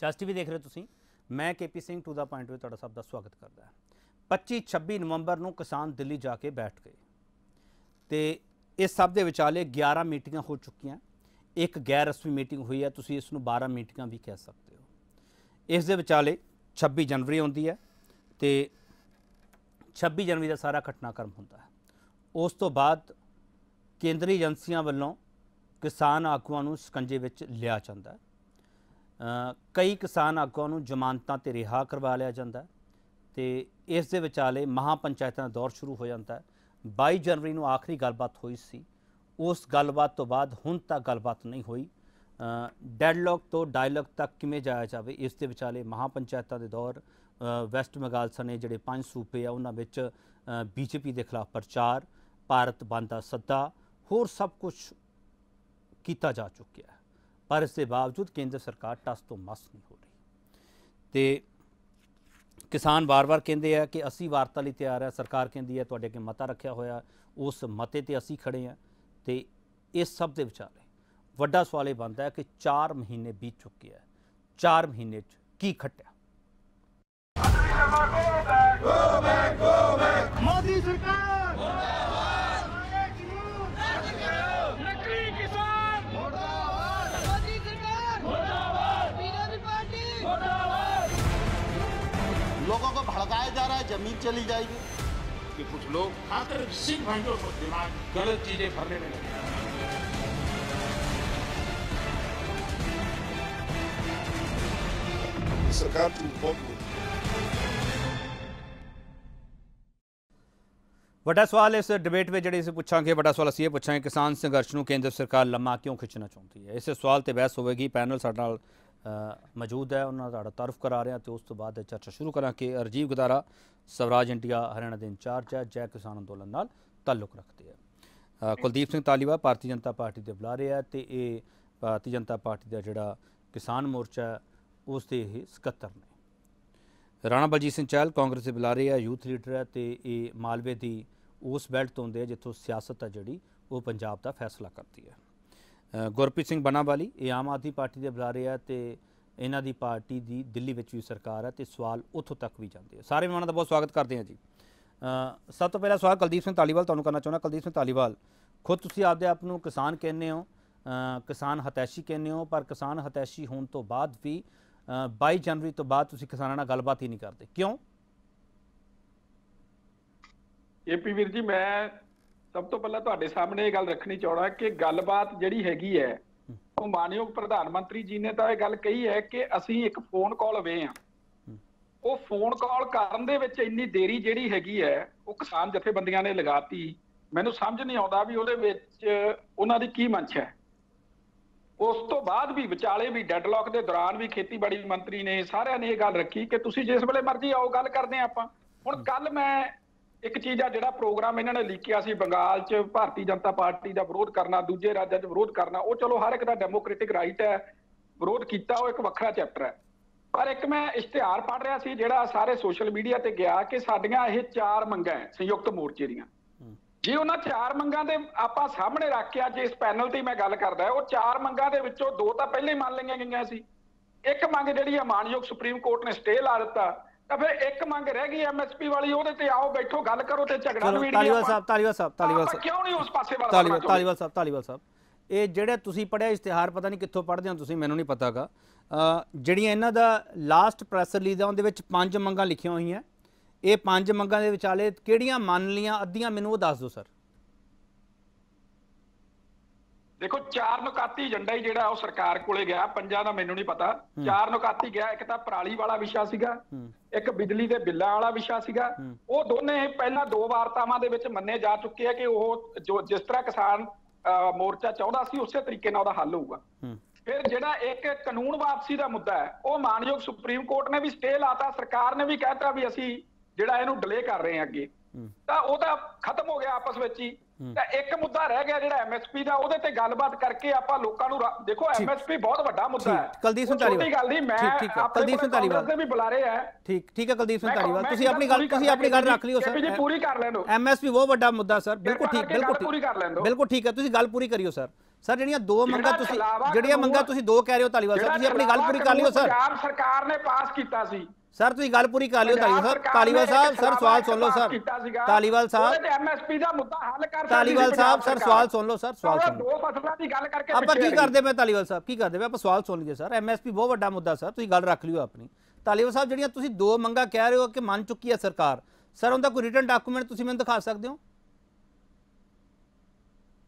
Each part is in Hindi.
जस्ट भी देख रहे हो ਤੁਸੀਂ मैं K P Singh to the point ਵਿੱਚ ਤੁਹਾਡਾ ਸਭ ਦਾ ਸਵਾਗਤ ਕਰਦਾ ਹਾਂ। 25-26 ਨਵੰਬਰ ਨੂੰ ਕਿਸਾਨ ਦਿੱਲੀ ਜਾ ਕੇ ਬੈਠ ਗਏ ਤੇ ਇਸ ਸਭ ਦੇ ਵਿਚਾਲੇ 11 ਮੀਟਿੰਗਾਂ ਹੋ ਚੁੱਕੀਆਂ। ਇੱਕ ਗੈਰ ਰਸਮੀ ਮੀਟਿੰਗ ਹੋਈ ਹੈ, ਤੁਸੀਂ ਇਸ ਨੂੰ 12 ਮੀਟਿੰਗਾਂ ਵੀ ਕਹਿ ਸਕਦੇ ਹੋ। ਇਸ ਦੇ ਵਿਚਾਲੇ 26 ਜਨਵਰੀ ਆਉਂਦੀ ਹੈ ਤੇ 26 ਜਨਵਰੀ ਦਾ ਸਾਰਾ ਘਟਨਾਕ੍ਰਮ ਹੁੰਦਾ ਹੈ। ਉਸ ਤੋਂ ਬਾਅਦ ਕੇਂਦਰੀ ਏਜੰਸੀਆਂ ਵੱਲੋਂ किसान आगुआ शिकंजे लिया जाता है, कई किसान आगुआ जमानतों से रिहा करवा लिया जाता है तो इस दे विचाले महापंचायतों का दौर शुरू हो जाता है। 22 जनवरी को आखिरी गलबात हुई सी, उस गलबात तो बाद हुण तक गलबात नहीं हुई। डेडलॉक तो डायलॉग तक किमें जाया जाए, इस दे विचाले महापंचायतों के दौर वैस्ट बंगाल सने जिहड़े 5 सूबे आ उन्हां विच बीजेपी के खिलाफ प्रचार, भारत बंद का सद्दा, होर सब कुछ किया जा चुका है, पर इसके बावजूद केंद्र सरकार टस तो मस नहीं हो रही। तो किसान बार बार कहते हैं कि असी वार्ता लिए तैयार है, सरकार कहती है तुहाडे अगे मता रखिया होया, उस मते ते असी खड़े हैं। तो इस सब के विचाले वड्डा सवाल यह बनता है कि 4 महीने बीत चुके हैं, 4 महीने की खटिया। लोगों को भड़काया जा रहा है, जमीन चली जाएगी कि कुछ लोग खातर सिख भाइयों को दिमाग गलत चीजें भरने में लगे। सरकार बड़ा सवाल इस डिबेट में जिहड़े पूछांगे, बड़ा सवाल असीं पूछांगे किसान संघर्ष नूं केंद्र सरकार लम्मा क्यों खिंचना चाहती है। इस सवाल ते बहस होगी। पैनल साडे नाल मौजूद है, उन्होंने साडा तारुफ करा रहे हैं तो उस तो बाद चर्चा शुरू करा कि राजीव गदारा स्वराज इंडिया हरियाणा के इंचार्ज है, जय किसान अंदोलन नाल ताल्लुक रखते हैं। कुलदीप सिंह तालीवाल भारतीय जनता पार्टी के बुला रहे हैं तो ये भारतीय जनता पार्टी का जोड़ा किसान मोर्चा उसके ये सकत्तर ने। राणा बलजीत सिंह चहल कांग्रेस के बुला रहे हैं, यूथ लीडर है तो ये मालवे की उस बैल्ट तो आते हैं जितों सियासत है जी वो पंजाब का फैसला करती है। गुरप्रीत सिंह बनावाली ये आम आदमी पार्टी के बुला रहे हैं तो इन्हों की पार्टी की दिल्ली भी सरकार है तो सवाल उतों तक भी जाते हैं। सारे मेहमानों का बहुत स्वागत करते हैं जी। सब तो पहला सवाल कुलदीप सिंह धालीवाल तुहानूं करना चाहुंदा। कुलदीप सिंह धालीवाल खुद तुसीं आपदे आप नूं किसान कहने हो, किसान हतैशी कहने हो, पर किसान हतैशी होने तो बाद भी 22 जनवरी तो बाद तुसीं किसानां नाल गलबात ही नहीं करते, क्यों? एपी वीर जी मैं सब तो पहला तुहाडे सामने ये गल रखनी चाहना कि गलबात जिहड़ी हैगी है वो मानयोग प्रधानमंत्री जी ने तो यह गल कही है कि असीं एक फोन कॉल अवे हां। वो फोन कॉल करन दे विच इन्नी देरी जिहड़ी हैगी है वो किसान जथेबंदियां ने लगाती। मैनूं समझ नहीं आउंदा भी उहदे विच उहनां दी की मंच है। उस तो बाद भी विचाले भी डेडलॉक के दौरान भी खेतीबाड़ी मंत्री ने सारिआं ने यह गल रखी कि तुसीं जिस वेले मर्जी आओ गल करदे आपां। हुण कल मैं एक चीज़ आ जिहड़ा प्रोग्राम इन्होंने लिखिया सी बंगाल च भारतीय जनता पार्टी का विरोध करना, दूजे राज्य च विरोध करना, वो चलो हर एक का डेमोक्रेटिक राइट है, विरोध किया वो एक वखरा चैप्टर है। पर एक मैं इश्तिहार पढ़ रहा सी जिहड़ा सारे सोशल मीडिया ते गया कि साडियां ये 4 मंगां है संयुक्त मोर्चे दीयां। जे उन्हां 4 मंगां दे आपां सामने रख के अज इस पैनल ते मैं गल करदा है, वो 4 मंगां दे विचों 2 तां पहले ही मान लईआं गईआं सी। एक मंग जिहड़ी है मानयोग सुप्रीम कोर्ट ने स्टे ला दित्ता, फिर एक मंग रह गई एमएसपी वाली, उहदे आओ बैठो गल करो ते झगड़ा वीडियो। तालीवाल साहब क्यों नहीं उस पासे वाला? तालीवाल साहब ये जिहड़ा तुसीं पढ़िया इश्तिहार पता नहीं कित्थों पढ़दे हो तुसीं, मैनूं नहीं पता गा। जिहड़ियां इन्हां दा लास्ट प्रैस रिलीज़ है उहदे विच 5 मंगां लिखियां होईआं, ये 5 मंगां दे विचाले किहड़ियां मंन लीआं अद्धियां मैनूं ओह दस दो सर। देखो 4 नकाती एजेंडा ही जिहड़ा उह सरकार कोले गया, 5 दा मैनूं नहीं पता। 4 नकाती गया, एक तां पराली वाला विशा सीगा, एक बिजली दे बिल्लां वाला विशा सीगा। उह दोने पहला 2 वार्तावां दे विच मन्ने जा चुके है कि उह जो जिस तरह किसान मोर्चा चाहुंदा सी उसे तरीके नाल उहदा हल होऊगा। फिर जिहड़ा एक कानून वापसी दा मुद्दा है उह मानयोग सुप्रीम कोर्ट ने भी स्टे लाता, सरकार ने भी कहता भी असीं जिहड़ा इहनूं डिले कर रहे हां अग्गे, तां उह तां खत्म हो गया आपस विच ही। एक मुद्दा रह गया जिहड़ा एमएसपी दा, उहदे ते गलबात करके आपां लोकां नूं देखो एमएसपी बहुत बड़ा मुद्दा है। कुलदीप सिंह धालीवाल गल नहीं, मैं कुलदीप सिंह धालीवाल भी बुला रहे हैं। ठीक है कुलदीप सिंह धालीवाल तुसीं अपनी गल रख लियो सर, जी पूरी कर लैणो। एमएसपी बहुत बड़ा मुद्दा सर, बिल्कुल ठीक है, तुसीं गल पूरी करियो सर। ਸਰ ਜਿਹੜੀਆਂ ਦੋ ਮੰਗਾਂ ਤੁਸੀਂ ਦੋ ਕਹਿ ਰਹੇ ਹੋ ਧਾਲੀਵਾਲ ਸਾਹਿਬ, ਤੁਸੀਂ ਆਪਣੀ ਗੱਲ ਪੂਰੀ ਕਰ ਲਿਓ ਸਰ। ਪੰਜਾਬ ਸਰਕਾਰ ਨੇ ਪਾਸ ਕੀਤਾ ਸੀ ਸਰ, ਤੁਸੀਂ ਗੱਲ ਪੂਰੀ ਕਰ ਲਿਓ ਧਾਲੀਵਾਲ ਸਾਹਿਬ। ਸਰ ਸਵਾਲ ਸੁਣ ਲਓ ਸਰ, ਧਾਲੀਵਾਲ ਸਾਹਿਬ ਐਮਐਸਪੀ ਦਾ ਮੁੱਦਾ ਹੱਲ ਕਰ, ਧਾਲੀਵਾਲ ਸਾਹਿਬ ਸਰ ਸਵਾਲ ਸੁਣ ਲਓ ਸਰ, ਸਵਾਲ ਸੁਣ ਲਓ। ਦੋ ਫਸਲਾਂ ਦੀ ਗੱਲ ਕਰਕੇ ਆਪਾਂ ਕੀ ਕਰਦੇ ਪਏ ਧਾਲੀਵਾਲ ਸਾਹਿਬ, ਕੀ ਕਰਦੇ ਪਏ ਆਪਾਂ? ਸਵਾਲ ਸੁਣ ਲਈਏ ਸਰ, ਐਮਐਸਪੀ ਬਹੁਤ ਵੱਡਾ ਮੁੱਦਾ ਸਰ, ਤੁਸੀਂ ਗੱਲ ਰੱਖ ਲਿਓ ਆਪਣੀ। ਧਾਲੀਵਾਲ ਸਾਹਿਬ ਜਿਹੜੀਆਂ ਤੁਸੀਂ ਦੋ ਮੰਗਾਂ ਕਹਿ ਰਹੇ ਹੋ ਕਿ ਮੰਨ ਚੁੱਕੀ ਹੈ ਸਰਕਾਰ, ਸਰ ਉਹਦਾ ਕੋਈ ਰਿਟਨ ਡਾਕੂਮੈਂਟ ਤੁਸੀਂ ਮੈਨੂੰ ਦਿਖਾ ਸਕਦੇ ਹੋ?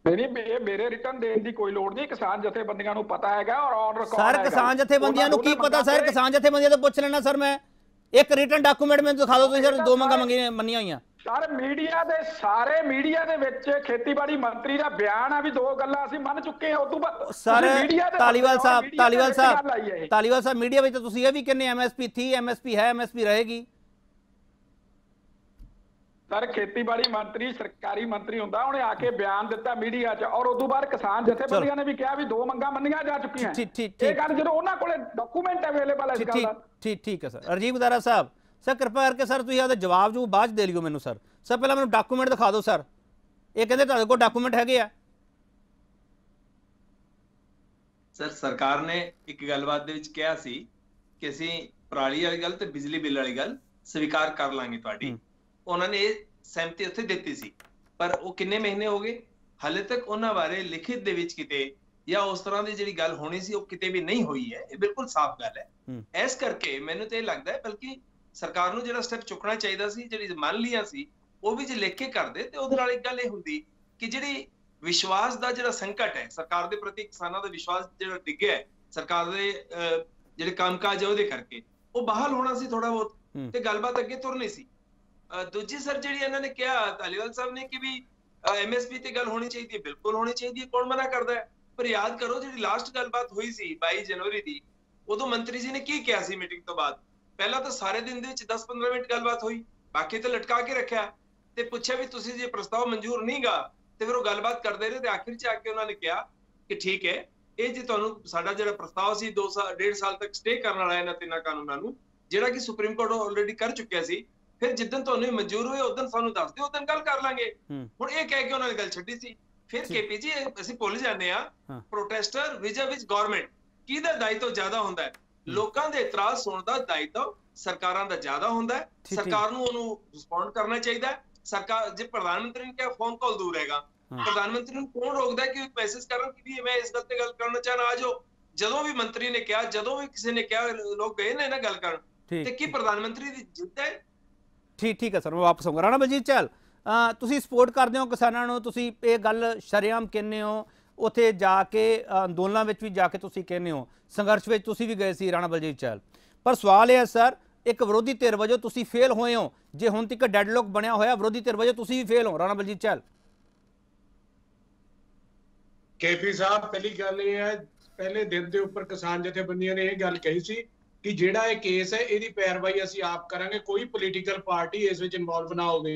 नहीं, मेरे रिटर्न देने की कोई लोड़ नहीं, किसान जथेबंदियों को पता है और सर किसान जथेबंदियों को की पता सर, किसान जथेबंदियों से पूछ लेना सर। मैं एक रिटर्न डॉक्यूमेंट में दिखा दो तो सर, दो मंगा मनिया हुई सर। मीडिया के सारे मीडिया के खेतीबाड़ी मंत्री का बयान है भी दो गल्लां असीं मन चुके हैं सर। ਧਾਲੀਵਾਲ साहब मीडिया में तो तुसीं यह भी कहने एमएसपी थी, एमएसपी है, एमएसपी रहेगी। सर खेतीबाड़ी मंत्री सरकारी मंत्री हुंदा, उन्हें आके बयान दिता मीडिया च और उदों बाद किसान जथेबंदियां ने भी कहा भी दो मंगां मन्नियां जा चुकियां हैं। ठीक ठीक ठीक, गल जदों उन्हां कोले डॉक्यूमेंट अवेलेबल है इस गल दा। ठीक ठीक है सर। अरजीव दारा साहब सर कृपा करके सर तुसीं आपदा जवाब जो बाद दे लियो मैनूं सर। सर पहलां मैनूं डॉक्यूमेंट दिखा दो सर, ये कहंदे तुहाडे कोल डॉक्यूमेंट हैगे आ सर। सरकार ने एक गलबात दे विच किहा सी कि असीं पराली वाली गल ते बिजली बिल वाली गल स्वीकार कर लांगे तुहाडी, उन्होंने सहमति उत्थे दित्ती सी, पर वो किन्ने महीने हो गए हाले तक उन्होंने बारे लिखित दे विच किते या उस तरह की जिहड़ी गल होनी सी वो किते भी नहीं हुई है। ये बिल्कुल साफ गल है। इस करके मैनूं ते लगदा है बल्कि सरकार नूं जिहड़ा स्टैप चुकना चाहिदा सी, जिहड़ी मान लिया सी वो भी जे लिख के करदे ते उहदे नाल इक गल इह हुंदी कि जिहड़ी विश्वास दा जिहड़ा संकट है सरकार दे प्रति, किसानां दा विश्वास जिहड़ा डिग्गिआ है सरकार दे जिहड़े कामकाज है उहदे करके, वो बहाल होना सी थोड़ा बहुत ते गलबात अगे तुरनी सी। दूजी सर जी ने कहा ਧਾਲੀਵਾਲ साहब ने कि भी एमएसपी ते गल होनी चाहिए, बिल्कुल होनी चाहिए, कौन मना करता है। पर याद करो जी लास्ट गलबात हुई सी 22 जनवरी की, उदों मंत्री जी ने की कहा सी मीटिंग तो बाद, पहला तो सारे दिन 10-15 मिनट गलबात हुई, बाकी तो लटका के रखा ते पूछा भी तुसीं जे प्रस्ताव मंजूर नहीं गा ते फिर वो गलबात करते रहे। तो आखिर च आके उन्होंने कहा कि ठीक है ये जी तुहानूं साडा जिहड़ा प्रस्ताव सी 2-1.5 साल तक स्टे करन वाला इन्हां तिन्हां कानूनां नूं जिहड़ा कि सुप्रीम कोर्ट ऑलरेडी कर चुक्या सी, फिर जिदन तुहानूं मंजूर होए उदन सानूं दस दिओ, उदन गल कर लांगे। हुण इह कह के उन्हां ने गल छड्डी सी। फिर केपी जी असीं भुल जांदे आ प्रोटेस्टर विच गवर्नमेंट किहदा दायित्व ज़्यादा हुंदा है, लोकां दे इतराज़ सुणन दा दायित्व सरकारां दा ज़्यादा हुंदा है, सरकार नूं उहनूं रिस्पोंड करना चाहीदा। सरकार जे प्रधानमंत्री ने कहा फोन कॉल दूर हैगा, प्रधानमंत्री नूं कौन रोकदा कि मैसेज करन कि मैं इस गल ते गल करना चाहना आ जाओ। जदों भी मंत्री ने कहा, जदों भी किसी ने कहा लोक गए ने ना गल करन ते की प्रधानमंत्री दी जिद्द है। ठीक ठीक है सर, मैं वापस आऊँगा। राणा बलजीत चाल तुसीं सपोर्ट करते हो किसानों को, तुसीं ये गल शरेआम कहने हो, उत्थे जाके अंदोलनां विच भी जाके तुसीं कहने हो, संघर्ष विच तुसीं भी गए सी राणा बलजीत चाल। पर सवाल यह है सर, एक विरोधी धिर वजों तुसीं फेल होए हो, जे हुण तक डेडलॉक बनिया होया विरोधी धिर वजों तुसीं भी फेल हो। राणा बलजीत चाल केपी साहब पहली गल यह है, पहले दिन के उपर किसान जथेबंदियों ने यह गल कही सी कि जिहड़ा ये केस है इसकी पैरवाई असीं आप करांगे, कोई पोलीटिकल पार्टी इस विच इनवॉल्व ना होवे,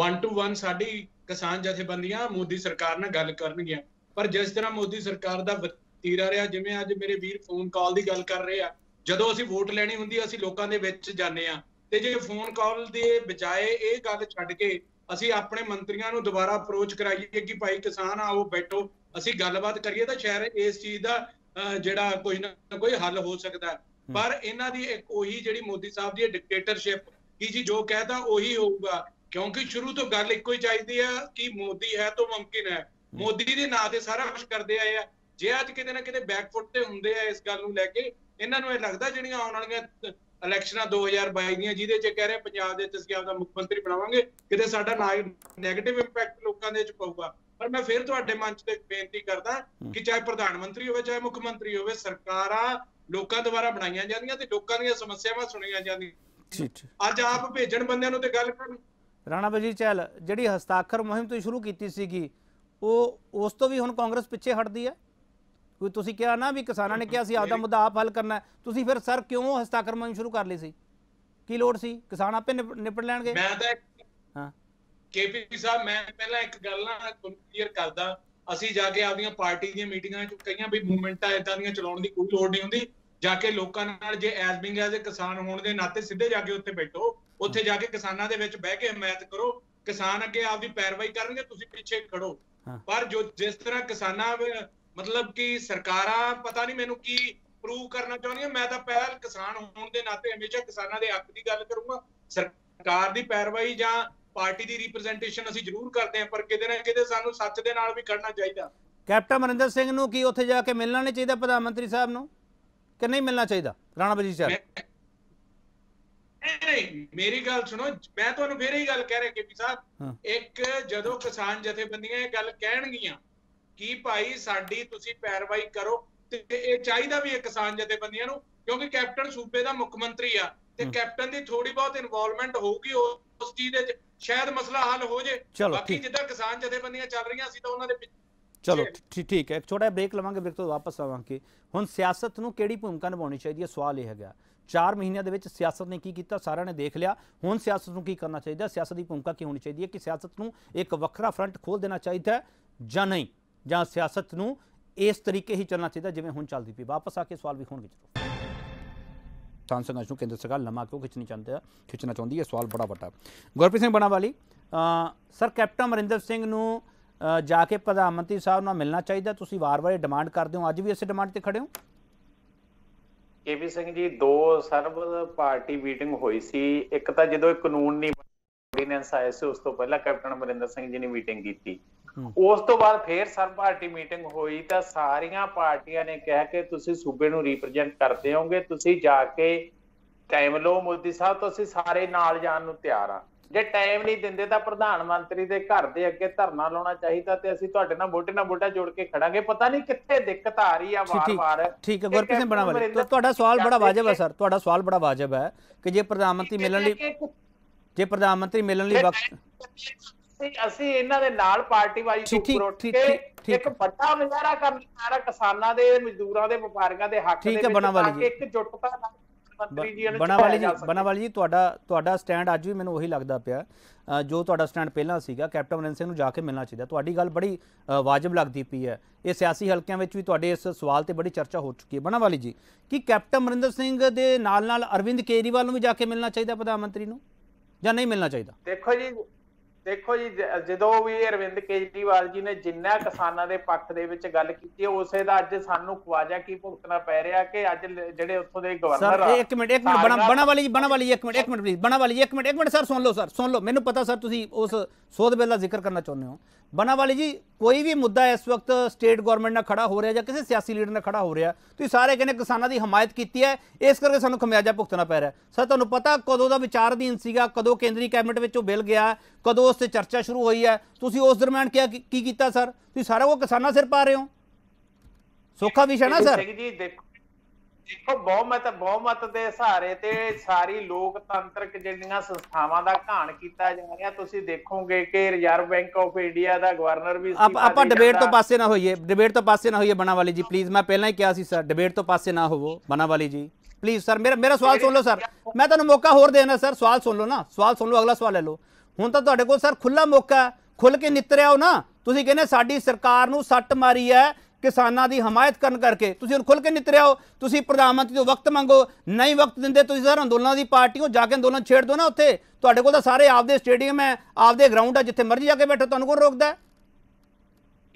1-to-1 साडी किसान जथेबंदियां मोदी सरकार नाल गल करनगीआं। पर जिस तरह मोदी सरकार दा वतीरा रहा, जिवें अज मेरे वीर फोन कॉल दी गल कर रहे आ, जदों असीं वोट लैणी हुंदी असीं लोकां दे विच जाणे आ ते जे फोन कॉल दे बजाए इह गल छड्ड के असीं अपने मंत्रियां नूं दुबारा अप्रोच कराईए कि भाई किसान आओ बैठो असीं गलबात करिए, तां शायद इस चीज़ दा जिहड़ा कोई ना कोई हल हो सकदा है। पर इन्हां दी एक ओही जिहड़ी मोदी साहब दी डिक्टेटरशिप की जी, जो कहता ओही होगा, क्योंकि शुरू तो गल इको ही चाहीदी है कि मोदी है तो मुमकिन है, मोदी दे नाम ते सारा कुछ करदे आए आ। जे अज किते ना किते बैकफुट ते हुंदे आ इस गल नूं लैके, इन्हां नूं इह लगदा जिहड़ियां आउण वालियां इलैक्शनां 2022 ਦੀਆਂ, ਜਿਹਦੇ 'ਚ ਕਹਿ ਰਹੇ ਪੰਜਾਬ ਦੇ ਤਸਕੀਆਂ ਦਾ ਮੁੱਖ ਮੰਤਰੀ ਬਣਾਵਾਂਗੇ, ਕਿਤੇ ਸਾਡਾ ਨੈਗੇਟਿਵ ਇੰਪੈਕਟ ਲੋਕਾਂ ਦੇ 'ਚ ਪਊਗਾ। ਪਰ ਮੈਂ ਫਿਰ ਤੁਹਾਡੇ ਮਨ 'ਚ ਤੇ ਬੇਨਤੀ ਕਰਦਾ ਕਿ ਚਾਹੇ ਪ੍ਰਧਾਨ ਮੰਤਰੀ ਹੋਵੇ ਚਾਹੇ ਮੁੱਖ ਮੰਤਰੀ ਹੋਵੇ, ਸਰਕਾਰਾਂ ਲੋਕਾਂ ਦੁਆਰਾ ਬਣਾਈਆਂ ਜਾਂਦੀਆਂ ਤੇ ਲੋਕਾਂ ਦੀਆਂ ਸਮੱਸਿਆਵਾਂ ਸੁਣੀਆਂ ਜਾਂਦੀਆਂ। ਅੱਜ ਆਪ ਭੇਜਣ ਬੰਦਿਆਂ ਨੂੰ ਤੇ ਗੱਲ ਕਰਨ। ਰਾਣਾ ਬਲਜੀਤ ਚਹਿਲ ਜਿਹੜੀ ਹਸਤਾਖਰ ਮੁਹਿੰਮ ਤੋਂ ਸ਼ੁਰੂ ਕੀਤੀ ਸੀਗੀ, ਉਹ ਉਸ ਤੋਂ ਵੀ ਹੁਣ ਕਾਂਗਰਸ ਪਿੱਛੇ ਹਟਦੀ ਹੈ। ਕੋਈ ਤੁਸੀਂ ਕਿਹਾ ਨਾ ਵੀ ਕਿਸਾਨਾਂ ਨੇ ਕਿਹਾ ਸੀ ਆਪਦਾ ਮੁੱਦਾ ਆਪ ਹੱਲ ਕਰਨਾ, ਤੁਸੀਂ ਫਿਰ ਸਰ ਕਿਉਂ ਹਸਤਾਖਰ ਮੁਹਿੰਮ ਸ਼ੁਰੂ ਕਰ ਲਈ ਸੀ? ਕੀ ਲੋੜ ਸੀ? ਕਿਸਾਨ ਆਪੇ ਨਿਪਟ ਲੈਣਗੇ। ਮੈਂ ਤਾਂ ਹਾਂ ਕੇਪੀ ਸਾਹਿਬ ਮੈਂ ਪਹਿਲਾਂ ਇੱਕ ਗੱਲ ਨਾ ਕਲੀਅਰ ਕਰਦਾ, ਅਸੀਂ ਜਾ ਕੇ ਆਪਣੀਆਂ ਪਾਰਟੀ ਦੀਆਂ ਮੀਟਿੰਗਾਂ 'ਚ ਕਈਆਂ ਵੀ ਮੂਵਮੈਂਟਾਂ ਇਦਾਂ ਦੀਆਂ ਚਲਾਉਣ ਦੀ ਕੋਈ ਲੋੜ ਨਹੀਂ ਹੁੰਦੀ, ਜਾ ਕੇ ਲੋਕਾਂ ਨਾਲ ਜੇ ਐਜ਼ ਬਿੰਗ ਐਜ਼ ਕਿਸਾਨ ਹੋਣ ਦੇ ਨਾਤੇ ਸਿੱਧੇ ਜਾ ਕੇ ਉੱਥੇ ਬੈਠੋ, ਉੱਥੇ ਜਾ ਕੇ ਕਿਸਾਨਾਂ ਦੇ ਵਿੱਚ ਬਹਿ ਕੇ ਹਮਾਇਤ ਕਰੋ, ਕਿਸਾਨ ਅੱਗੇ ਆਪਦੀ ਪੈਰਵਾਈ ਕਰਨਗੇ, ਤੁਸੀਂ ਪਿੱਛੇ ਖੜੋ। ਪਰ ਜੋ ਜਿਸ ਤਰ੍ਹਾਂ ਕਿਸਾਨਾਂ मतलब कि सरकार पता नहीं मैनू की प्रूव करना चाहती। मैं तो पहल किसान होने के नाते हमेशा किसानों के हक की गल करूंगा। सरकार की पैरवाई या पार्टी की रिप्रेजेंटेशन असीं जरूर करते हैं, पर किते ना किते सानू सच दे नाल भी खड़ना चाहिए। कैप्टन अमरिंदर सिंह नूं की उत्थे जाके मिलना नहीं चाहिए प्रधानमंत्री साहब नूं कि नहीं मिलना चाहिए राणा बजीचा? मेरी गल सुनो, मैं तुहानूं फिर यही गल कह रहा के पी साहब, एक जदों किसान जथेबंदियां इह गल कहणगीआं कि भाई साडी तुसीं पैरवाई करो ते इह चाहीदा भी किसान जथेबंदियां नूं, क्योंकि कैप्टन सूबे दा मुख्यमंत्री आ ते कैप्टन दी थोड़ी बहुत इन्वॉल्वमेंट होगी उस चीज़ दे शायद मसला हल हो जाए। बाकी जिद्दां किसान जथेबंदियां चल रही असीं तां उहनां दे चलो ठीक है। एक छोटा ब्रेक लवांगे, ब्रेक तो वापस आवांगे। हुण सियासत नूं किहड़ी भूमिका निभाउणी चाहीदी है, सवाल यह है। 4 महीनों के विच सियासत ने की किया सारा ने देख लिया, हुण सियासत नूं की करना चाहिए, सियासत की भूमिका की होनी चाहिए, कि सियासत नूं एक वखरा फ्रंट खोल देना चाहिए जां नहीं, जां सियासत नूं इस तरीके ही चलना चाहिए जिवें हुण चलदी पई। वापस आके सवाल भी होणगे। जरूर किसान संघर्ष को केंद्र सरकार लम्हा क्यों खिंचना चाहती है, सवाल बड़ा वड्डा। गुरप्रीत सिंह बनावाली सर, कैप्टन अमरिंदर सिंह नूं जाके प्रधानमंत्री साहब नाल मिलना चाहिए, तुसीं वार-वार डिमांड करदे हो, अज भी इस डिमांड ते खड़े हो। के पी सिंह जी, 2 सर्व पार्टी मीटिंग हुई सी, एक तां जदों कानून नहीं ऑर्डीनेंस आया सी उस तों पहला कैप्टन अमरिंदर सिंह जी ने मीटिंग कीती, उस तों बाद फिर सर्व पार्टी मीटिंग हुई तां सारीਆਂ ਪਾਰਟੀਆਂ ने कहा कि तुसीं सूबे ਨੂੰ रिप्रेजेंट करदे होगे, तुसीं जाके टाइम लो मोदी साहब, तो ਅਸੀਂ ਸਾਰੇ ਨਾਲ ਜਾਣ ਨੂੰ ਤਿਆਰ ਆ। जे टाइम नहीं दिंदे तां प्रधानमंत्री दे घर दे अगे धरना लाउणा चाहीदा ते असीं तुहाडे नाल मोढे नाल मोढा जोड़ के खड़ांगे। पता नहीं कित्थे दिक्कत आ रही है वार-वार। ठीक है गुरप्रीत सिंह बनावाली, तो तुहाडा सवाल बड़ा वाजिब है सर, तुहाडा सवाल बड़ा वाजिब है कि जे प्रधानमंत्री मिलण लई ਅਸੀਂ ਇਹਨਾਂ ਦੇ ਨਾਲ ਪਾਰਟੀ ਵਾਈਜ਼ ਉੱਪਰ ਉੱਠ ਕੇ ਇੱਕ ਵੱਡਾ ਮੁਜ਼ਾਹਰਾ ਕਰਨ ਸਾਰਾ ਕਿਸਾਨਾਂ ਦੇ, ਮਜ਼ਦੂਰਾਂ ਦੇ, ਵਪਾਰੀਆਂ ਦੇ ਹੱਕ ਦੇ ਵਿੱਚ ਇੱਕ ਜੁਟਤਾ ਨਾਲ बनावाली जी तुहाडा स्टैंड अज भी मैनूं उही लगदा पिया जो तुहाडा स्टैंड पहलां सीगा, कैप्टन अमरिंदर सिंह नूं जाके मिलना चाहिए। तुहाडी गल बड़ी वाजिब लगदी पई है, ये सियासी हलकिआं विच भी तुहाडे इस सवाल ते बड़ी चर्चा हो चुकी है। बनावाली जी, कि कैप्टन अमरिंदर सिंह दे नाल नाल अरविंद केजरीवाल नूं भी जाके मिलना चाहिए प्रधानमंत्री नूं जां नहीं मिलना चाहिए? देखो जी जदों भी अरविंद केजरीवाल जी ने जिन्ना किसानां दे पक्ष दे विच गल कीती है, उसे दा अज सानू खवाजा की भुगतना पै रहा कि अज जिहड़े उत्थों दे गवर्नर सर एक मिनट बनावाली एक मिनट प्लीज बनावाली एक मिनट सर सुन लो मैनू पता सर तुसीं उस सोध बिल दा जिक्र करना चाहुंदे हो। बनावाली जी, कोई भी मुद्दा इस वक्त स्टेट गवर्नमेंट नाल खड़ा हो रहा जां किसी सियासी लीडर नाल खड़ा हो रहा, तुसीं सारे कहने किसानां दी हिमायत कीती है इस करके सानू खमियाजा भुगतना पै रहा। सर तुहानू पता कदों दा विचार अधीन सीगा, कदों केंद्रीय कैबिनेट विचों बिल गया, कदों से चर्चा शुरू हुई है, तुसी उस दरम्यान क्या की कीता सर? तुसी सारा वो किसाना सिर पा रहे हो, सौखा विषय ना सर। देखो बहुमत दे सहारे ते सारी लोकतंत्रक जिहड़ियां संस्थावां दा घाण कीता जा रिहा। तुसी देखोगे कि रिजर्व बैंक आफ इंडिया दा गवर्नर भी आप डिबेट तो पासे ना होइए बनावाली जी प्लीज, मैं पहला ही कहा सी सर डिबेट तो पासे ना होवो। बनावाली जी प्लीज सर मेरा सवाल सुन लो सर, मैं तुहानू मौका होर देना सर, सवाल सुन लो अगला सवाल ले लो। हुण तां तुहाडे कोल सर खुला मौका है, खुल के नितरिया हो ना। तुसीं कहने साडी सरकार नूं सट्ट मारी है किसानां दी हमायत करन करके, तुसीं हुण खुल के नितरिया हो। तुसीं प्रधानमंत्री तों वक्त मंगो, नहीं वक्त दिंदे तुसीं सर अंदोलन दी पार्टी हो, जाके अंदोलन छेड़ दो ना। उत्थे तुहाडे कोल तां सारे आपदे स्टेडियम है, आपदे ग्राउंड है, जिथे मर्जी जाके बैठो, तुहानूं कोण रोकदा है?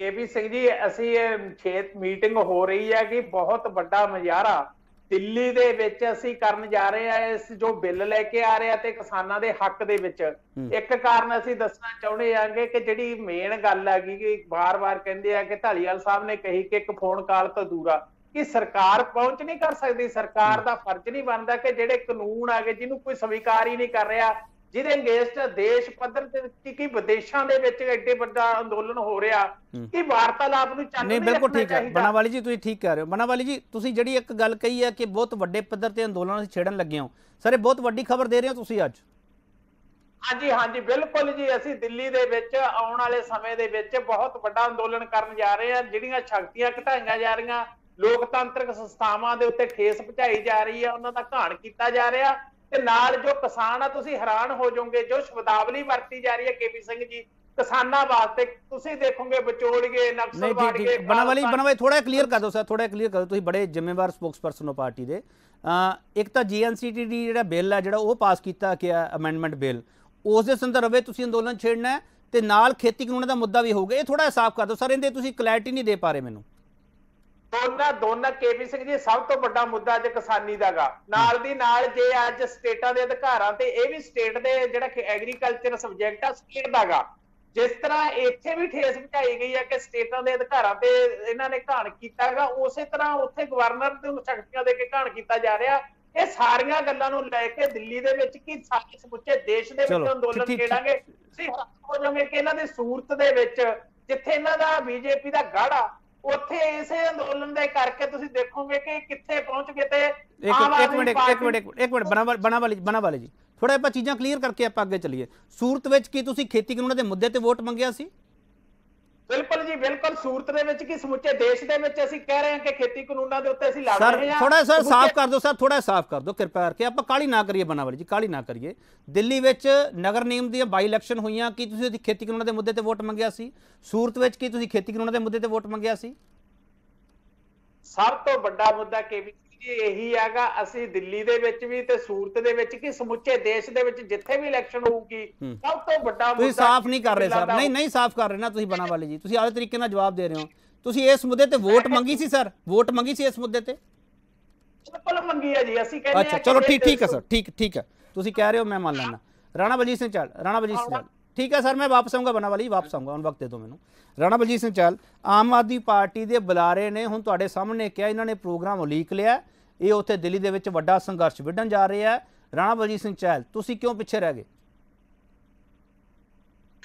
के पी सिंह जी, असीं खेत मीटिंग हो रही है कि बहुत बड़ा मुजाहरा दिल्ली दे विच असीं करन जा रहे हैं, इस जो बिल लेके आ रहे हैं किसानां दे हक दे विच। एक कारण असीं दसना चाहुंदे आंगे कि जिहड़ी मेन गल हैगी कि बार-बार कहंदे आ कि ढालीवाल साहब ने कही कि एक फोन कॉल तो दूरा कि सरकार पहुंच नहीं कर सकदी। सरकार दा फर्ज नहीं बनदा कि जिहड़े कानून आगे जिहनूं कोई स्वीकार ही नहीं कर रहा, जिहदे अगेंस्ट देश पद्धर ते कि विदेशां दे विच एडे वड्डा अंदोलन हो रहा कि वार्तालाप नूं चालू नहीं। बिल्कुल ठीक है बनावाली जी, तुसीं ठीक कह रहे हो। बनावाली जी, तुसीं जिहड़ी एक गल कही है कि बहुत वड्डे पद्धर ते अंदोलन असीं छेड़न लगे हो सर, बहुत वड्डी खबर दे रहे हो तुसीं अज। हाँ जी बिल्कुल जी, असीं दिल्ली दे विच आउण वाले समय दे विच बहुत वड्डा अंदोलन करन जा रहे हैं। जिहड़ियां शक्तियां घटाईਆਂ जा रਹੀਆਂ, लोकतंत्रਕ ਸੰਸਥਾਵਾਂ ਦੇ ਉੱਤੇ ਠੇਸ ਪਹੁੰਚਾਈ ਜਾ ਰਹੀ ਹੈ, ਉਹਨਾਂ ਦਾ ਘਾਣ ਕੀਤਾ ਜਾ ਰਿਹਾ ਤੇ ਨਾਲ जो किसान हैरान हो जाओगे, जो शब्दावली वरती जा रही है के पी सिंह जी किसानां वास्ते, तुसीं देखोगे विचोड़िए नक्सलवाड़िए। बनावाली थोड़ा क्लियर कर दो तुसीं बड़े जिम्मेवार स्पोक्सपर्सन हो पार्टी दे। एक तां GNCT जिहड़ा बिल है जिहड़ा पास किया गया अमेंडमेंट बिल, उस संदर्भ में तुसीं अंदोलन छेड़ना है, ते नाल खेती कानून का मुद्दा भी होगा। ये थोड़ा हिसाब कर दो सर, इहदे तुसीं क्लैरिटी नहीं दे पा रहे मैनूं। दोनों के पी सिंह जी सब तो बड़ा मुद्दा अज किसानी का गा नाल जे अज स्टेटा के अधिकारां ते यह भी स्टेट के जिहड़ा एग्रीकल्चर सबजैक्ट आ स्टेट का गा जिस तरह इत्थे भी ठेस पहुंचाई गई है कि स्टेटा के अधिकारां ते इन्हां ने घाण कीता गा उस तरह उत्थे गवर्नर ते शक्तियां दे के घाण कीता जा रहा। ये सारिया गल्लां नूं लैके दिल्ली दे विच कि सारे समुचे देश दे विच अंदोलन छेड़ांगे सी हो जावे कि इन्हां दे सूरत दे विच जिथे इन्हां दा बीजेपी दा गाड़ा ਉੱਥੇ ਇਸੇ ਅੰਦੋਲਨ ਦੇ ਕਰਕੇ ਤੁਸੀਂ ਦੇਖੋਗੇ ਕਿ ਕਿੱਥੇ ਪਹੁੰਚ ਗਏ ਤੇ ਇੱਕ ਮਿੰਟ ਬਣਾ ਵਾਲੀ ਜੀ ਥੋੜਾ ਆਪਾਂ ਚੀਜ਼ਾਂ ਕਲੀਅਰ ਕਰਕੇ ਆਪਾਂ ਅੱਗੇ ਚੱਲੀਏ। ਸੂਰਤ ਵਿੱਚ ਕੀ ਤੁਸੀਂ ਖੇਤੀ ਕਾਨੂੰਨਾਂ ਦੇ ਮੁੱਦੇ ਤੇ ਵੋਟ ਮੰਗਿਆ ਸੀ? ਬਿਲਕੁਲ ਜੀ ਬਿਲਕੁਲ, ਸੂਰਤ ਦੇ ਵਿੱਚ ਕੀ ਸਮੁੱਚੇ ਦੇਸ਼ ਦੇ ਵਿੱਚ ਅਸੀਂ ਕਹਿ ਰਹੇ ਹਾਂ ਕਿ ਖੇਤੀ ਕਾਨੂੰਨਾਂ ਦੇ ਉੱਤੇ ਅਸੀਂ ਲੜ ਰਹੇ ਹਾਂ। ਥੋੜਾ ਸਰ ਸਾਫ਼ ਕਰ ਦਿਓ, ਸਰ ਥੋੜਾ ਸਾਫ਼ ਕਰ ਦਿਓ ਕਿਰਪਾ ਕਰਕੇ, ਆਪਾਂ ਕਾਲੀ ਨਾ ਕਰੀਏ ਬਣਾ ਵਾਲੀ ਜੀ, ਕਾਲੀ ਨਾ ਕਰੀਏ। ਦਿੱਲੀ ਵਿੱਚ ਨਗਰ ਨਿਗਮ ਦੀਆਂ ਬਾਈ ਇਲੈਕਸ਼ਨ ਹੋਈਆਂ, ਕੀ ਤੁਸੀਂ ਖੇਤੀ ਕਾਨੂੰਨਾਂ ਦੇ ਮੁੱਦੇ ਤੇ ਵੋਟ ਮੰਗਿਆ ਸੀ? ਸੂਰਤ ਵਿੱਚ ਕੀ ਤੁਸੀਂ ਖੇਤੀ ਕਾਨੂੰਨਾਂ ਦੇ ਮੁੱਦੇ ਤੇ ਵੋਟ ਮੰਗਿਆ ਸੀ? ਸਭ ਤੋਂ ਵੱਡਾ ਮੁੱਦਾ ਕੇਵੀ ਜੀ ਇਹੀ ਹੈਗਾ, ਅਸੀਂ ਦਿੱਲੀ ਦੇ ਵਿੱਚ ਵੀ ਤੇ ਸੂਰਤ ਦੇ ਵਿੱਚ ਕਿ ਸਮੁੱਚੇ ਦੇਸ਼ ਦੇ ਵਿੱਚ ਜਿੱਥੇ ਵੀ ਇਲੈਕਸ਼ਨ ਹੋਊਗੀ ਸਭ ਤੋਂ ਵੱਡਾ ਮੁੱਦਾ। ਤੁਸੀਂ ਸਾਫ਼ ਨਹੀਂ ਕਰ ਰਹੇ ਸਰ, ਨਹੀਂ ਸਾਫ਼ ਕਰ ਰਹੇ ਨਾ ਤੁਸੀਂ ਬਣਾ ਵਾਲੀ ਜੀ, ਤੁਸੀਂ ਆਲੇ ਤਰੀਕੇ ਨਾਲ ਜਵਾਬ ਦੇ ਰਹੇ ਹੋ। ਤੁਸੀਂ ਇਸ ਮੁੱਦੇ ਤੇ ਵੋਟ ਮੰਗੀ ਸੀ ਸਰ? ਵੋਟ ਮੰਗੀ ਸੀ ਇਸ ਮੁੱਦੇ ਤੇ? ਬਿਲਕੁਲ ਮੰਗੀ ਹੈ ਜੀ, ਅਸੀਂ ਕਹਿੰਦੇ ਹਾਂ। ਅੱਛਾ ਚਲੋ ਠੀਕ ਹੈ ਸਰ, ਠੀਕ ਹੈ ਤੁਸੀਂ ਕਹਿ ਰਹੇ ਹੋ, ਮੈਂ ਮੰਨ ਲੈਣਾ। ਰਾਣਾ ਬਲਜੀਤ ਸਿੰਘ ਚਾਲ ठीक है सर, मैं वापस आऊँगा बना वाली, वापस आऊँगा, उन वक्त दे दो मैनू। राणा बलजीत सिंह चाल आम आदमी पार्टी के बुलारे ने हुण तुहाडे सामने कहा इन्होंने प्रोग्राम उलीक लिया, ये उत्थे दिल्ली दे विच वड्डा संघर्ष विढ़न जा रहा है। राणा बलजीत सिंह चाल तुसी क्यों पिछे रह गए?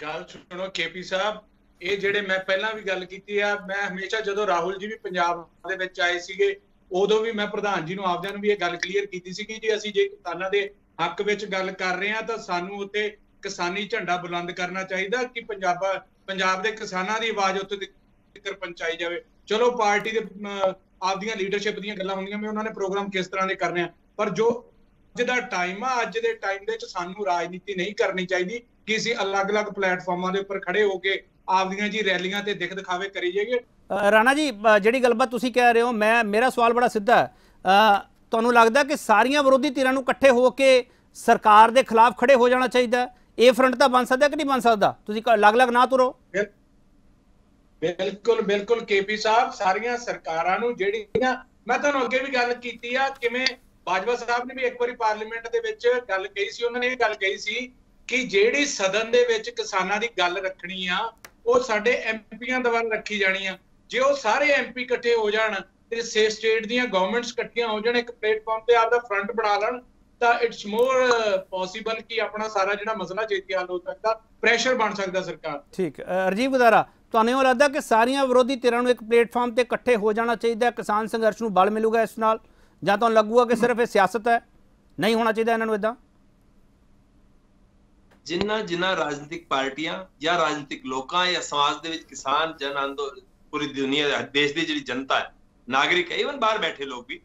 गल सुनो केपी साहब, ये जिहड़े मैं पहला भी गल कीती आ, मैं हमेशा जदों राहुल जी भी पंजाब दे विच आए सीगे उदों भी मैं प्रधान जी नूं आपदिआं नूं भी ये गल क्लीयर कीती सी कि जी असीं जे किसानां दे हक विच गल कर रहे हां तां सानूं उत्थे किसानी झंडा बुलंद करना चाहिए कि पंजाब के किसानों की आवाज उत्थे तक पहुंचाई जाए। चलो पार्टी के आपदी लीडरशिप दी गल्लां होंदियां मैं उन्होंने प्रोग्राम किस तरह के करने, पर जो अज दा टाइम आ अज दे टाइम दे सानू राजनीति नहीं करनी चाहिए कि असीं अलग अलग प्लेटफॉर्मां दे उपर खड़े होकर आपदियां जी रैलियां ते दिख दिखावे करी जाइए। राणा जी जिहड़ी गलबात तुसीं कह रहे हो, मैं मेरा सवाल बड़ा सिद्धा है, तुहानू लगदा कि सारियां विरोधी धिरां नूं इकट्ठे होकर सरकार के खिलाफ खड़े हो जाना चाहिए? ਇਹ ਫਰੰਟ ਤਾਂ ਬਣ ਸਕਦਾ ਕਿ ਨਹੀਂ ਬਣ ਸਕਦਾ? ਤੁਸੀਂ ਅਲੱਗ-ਅਲੱਗ ਨਾ ਤੁਰੋ। ਬਿਲਕੁਲ ਕੇਪੀ ਸਾਹਿਬ, ਸਾਰੀਆਂ ਸਰਕਾਰਾਂ ਨੂੰ ਜਿਹੜੀਆਂ ਮੈਂ ਤੁਹਾਨੂੰ ਅੱਗੇ ਵੀ ਗੱਲ ਕੀਤੀ ਆ, ਕਿਵੇਂ ਬਾਜਵਾ ਸਾਹਿਬ ਨੇ ਵੀ ਇੱਕ ਵਾਰੀ ਪਾਰਲੀਮੈਂਟ ਦੇ ਵਿੱਚ ਗੱਲ ਕਹੀ ਸੀ, ਉਹਨਾਂ ਨੇ ਇਹ ਗੱਲ ਕਹੀ ਸੀ ਕਿ ਜਿਹੜੀ ਸਦਨ ਦੇ ਵਿੱਚ ਕਿਸਾਨਾਂ ਦੀ ਗੱਲ ਰੱਖਣੀ ਆ ਉਹ ਸਾਡੇ ਐਮਪੀਆਂ ਦੁਆਰਾ ਰੱਖੀ ਜਾਣੀ ਆ। ਜੇ ਉਹ ਸਾਰੇ ਐਮਪੀ ਇਕੱਠੇ ਹੋ ਜਾਣ ਤੇ ਸਟੇਟ ਦੀਆਂ ਗਵਰਨਮੈਂਟਸ ਇਕੱਠੀਆਂ ਹੋ ਜਾਣ, ਇੱਕ ਪਲੇਟਫਾਰਮ ਤੇ ਆਪਦਾ ਫਰੰਟ ਬਣਾ ਲੈਣ ਤਾਂ ਇਟਸ ਮੋਰ ਪੋਸੀਬਲ ਕਿ ਆਪਣਾ ਸਾਰਾ ਜਿਹੜਾ ਮਸਲਾ ਛੇਤੀ ਹੱਲ ਹੋ ਸਕਦਾ, ਪ੍ਰੈਸ਼ਰ ਬਣ ਸਕਦਾ ਸਰਕਾਰ। ਠੀਕ, ਰਜੀਵ ਬਦਾਰਾ ਤੁਹਾਨੂੰ ਲੱਗਦਾ ਕਿ ਸਾਰੀਆਂ ਵਿਰੋਧੀ ਧਿਰਾਂ ਨੂੰ ਇੱਕ ਪਲੇਟਫਾਰਮ ਤੇ ਇਕੱਠੇ ਹੋ ਜਾਣਾ ਚਾਹੀਦਾ, ਕਿਸਾਨ ਸੰਘਰਸ਼ ਨੂੰ ਬਲ ਮਿਲੂਗਾ ਇਸ ਨਾਲ, ਜਾਂ ਤੁਹਾਨੂੰ ਲੱਗੂਗਾ ਕਿ ਸਿਰਫ ਇਹ ਸਿਆਸਤ ਹੈ, ਨਹੀਂ ਹੋਣਾ ਚਾਹੀਦਾ ਇਹਨਾਂ ਨੂੰ ਇਦਾਂ? ਜਿੰਨਾ ਰਾਜਨੀਤਿਕ ਪਾਰਟੀਆਂ ਜਾਂ ਰਾਜਨੀਤਿਕ ਲੋਕਾਂ ਜਾਂ ਸਮਾਜ ਦੇ ਵਿੱਚ ਕਿਸਾਨ ਜਨ ਅੰਦੋਲਨ ਪੂਰੀ ਦੁਨੀਆ ਦੇਸ਼ ਦੀ ਜਿਹੜੀ ਜਨਤਾ ਹੈ, ਨਾਗਰਿਕ ਹੈ, ਈਵਨ ਬਾਹਰ ਬੈਠੇ ਲੋਕ ਵੀ,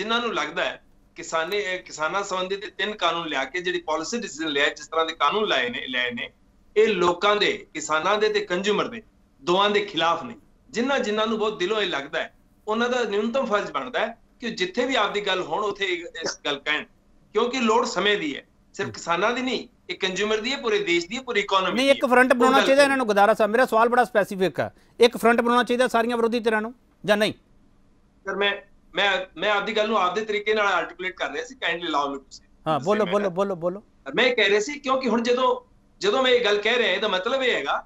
ਜਿਨ੍ਹਾਂ ਨੂੰ ਲੱਗਦਾ ਹੈ किसाना संबंधी तीन कानून लिया के जी पॉलिसी डिसीजन लिया जिस तरह के कानून लाए ने ये लोगों के किसानों के ते कंज्यूमर के दोवां के खिलाफ ने, जिन्होंने बहुत दिलों लगता है उन्होंने का न्यूनतम फर्ज बनता है कि जिथे भी आपकी गल हो इस गल कह, क्योंकि लोड़ समय की है, सिर्फ किसानों की नहीं, एक कंज्यूमर की है, पूरे देश की है, पूरी इकोनॉमी नहीं। एक फ्रंट बनाना चाहिए इन्होंने? गुदारा साहब मेरा सवाल बड़ा स्पैसीफिक है, एक फ्रंट बनाना चाहिए सारियां विरोधी धिरां नूं जां नहीं? सर मैं आपकी गल आपके तरीके आर्टिकुलेट कर रहा, काइंडली अलाउ मी टू से। हाँ बोलो। मैं कह रहा क्योंकि हुण जो मैं ये गल कह रहा, मतलब यह है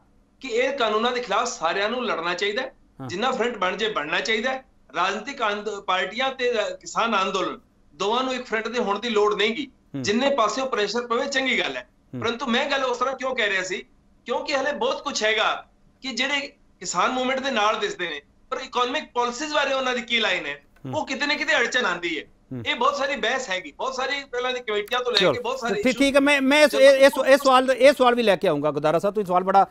कि ये कानूनों के खिलाफ सारियां नूं लड़ना चाहिए, जिन्ना फ्रंट बन जाए बनना चाहिए। राजनीतिक पार्टियां ते किसान आंदोलन दोवां नूं एक फ्रंट दे होण दी लोड़ नहीं, जिन्ने पासे प्रेशर पवे चंगी गल है, परंतु मैं गल उस तरह क्यों कह रहा सी क्योंकि हले बहुत कुछ हैगा कि जिहड़े किसान मूवमेंट दे नाल दिसदे ने पर इकोनॉमिक पॉलिसीज बारे उन्हां दी की लाइन है वो कितने कितने अड़चन आती है। ये बहुत सारी बहस हैगी, बहुत सारी पहला ने कमेटियां तो लेके बहुत सारे ठीक है। मैं इस सवाल भी लेके आऊँगा गुदारा साहब, तो सवाल बड़ा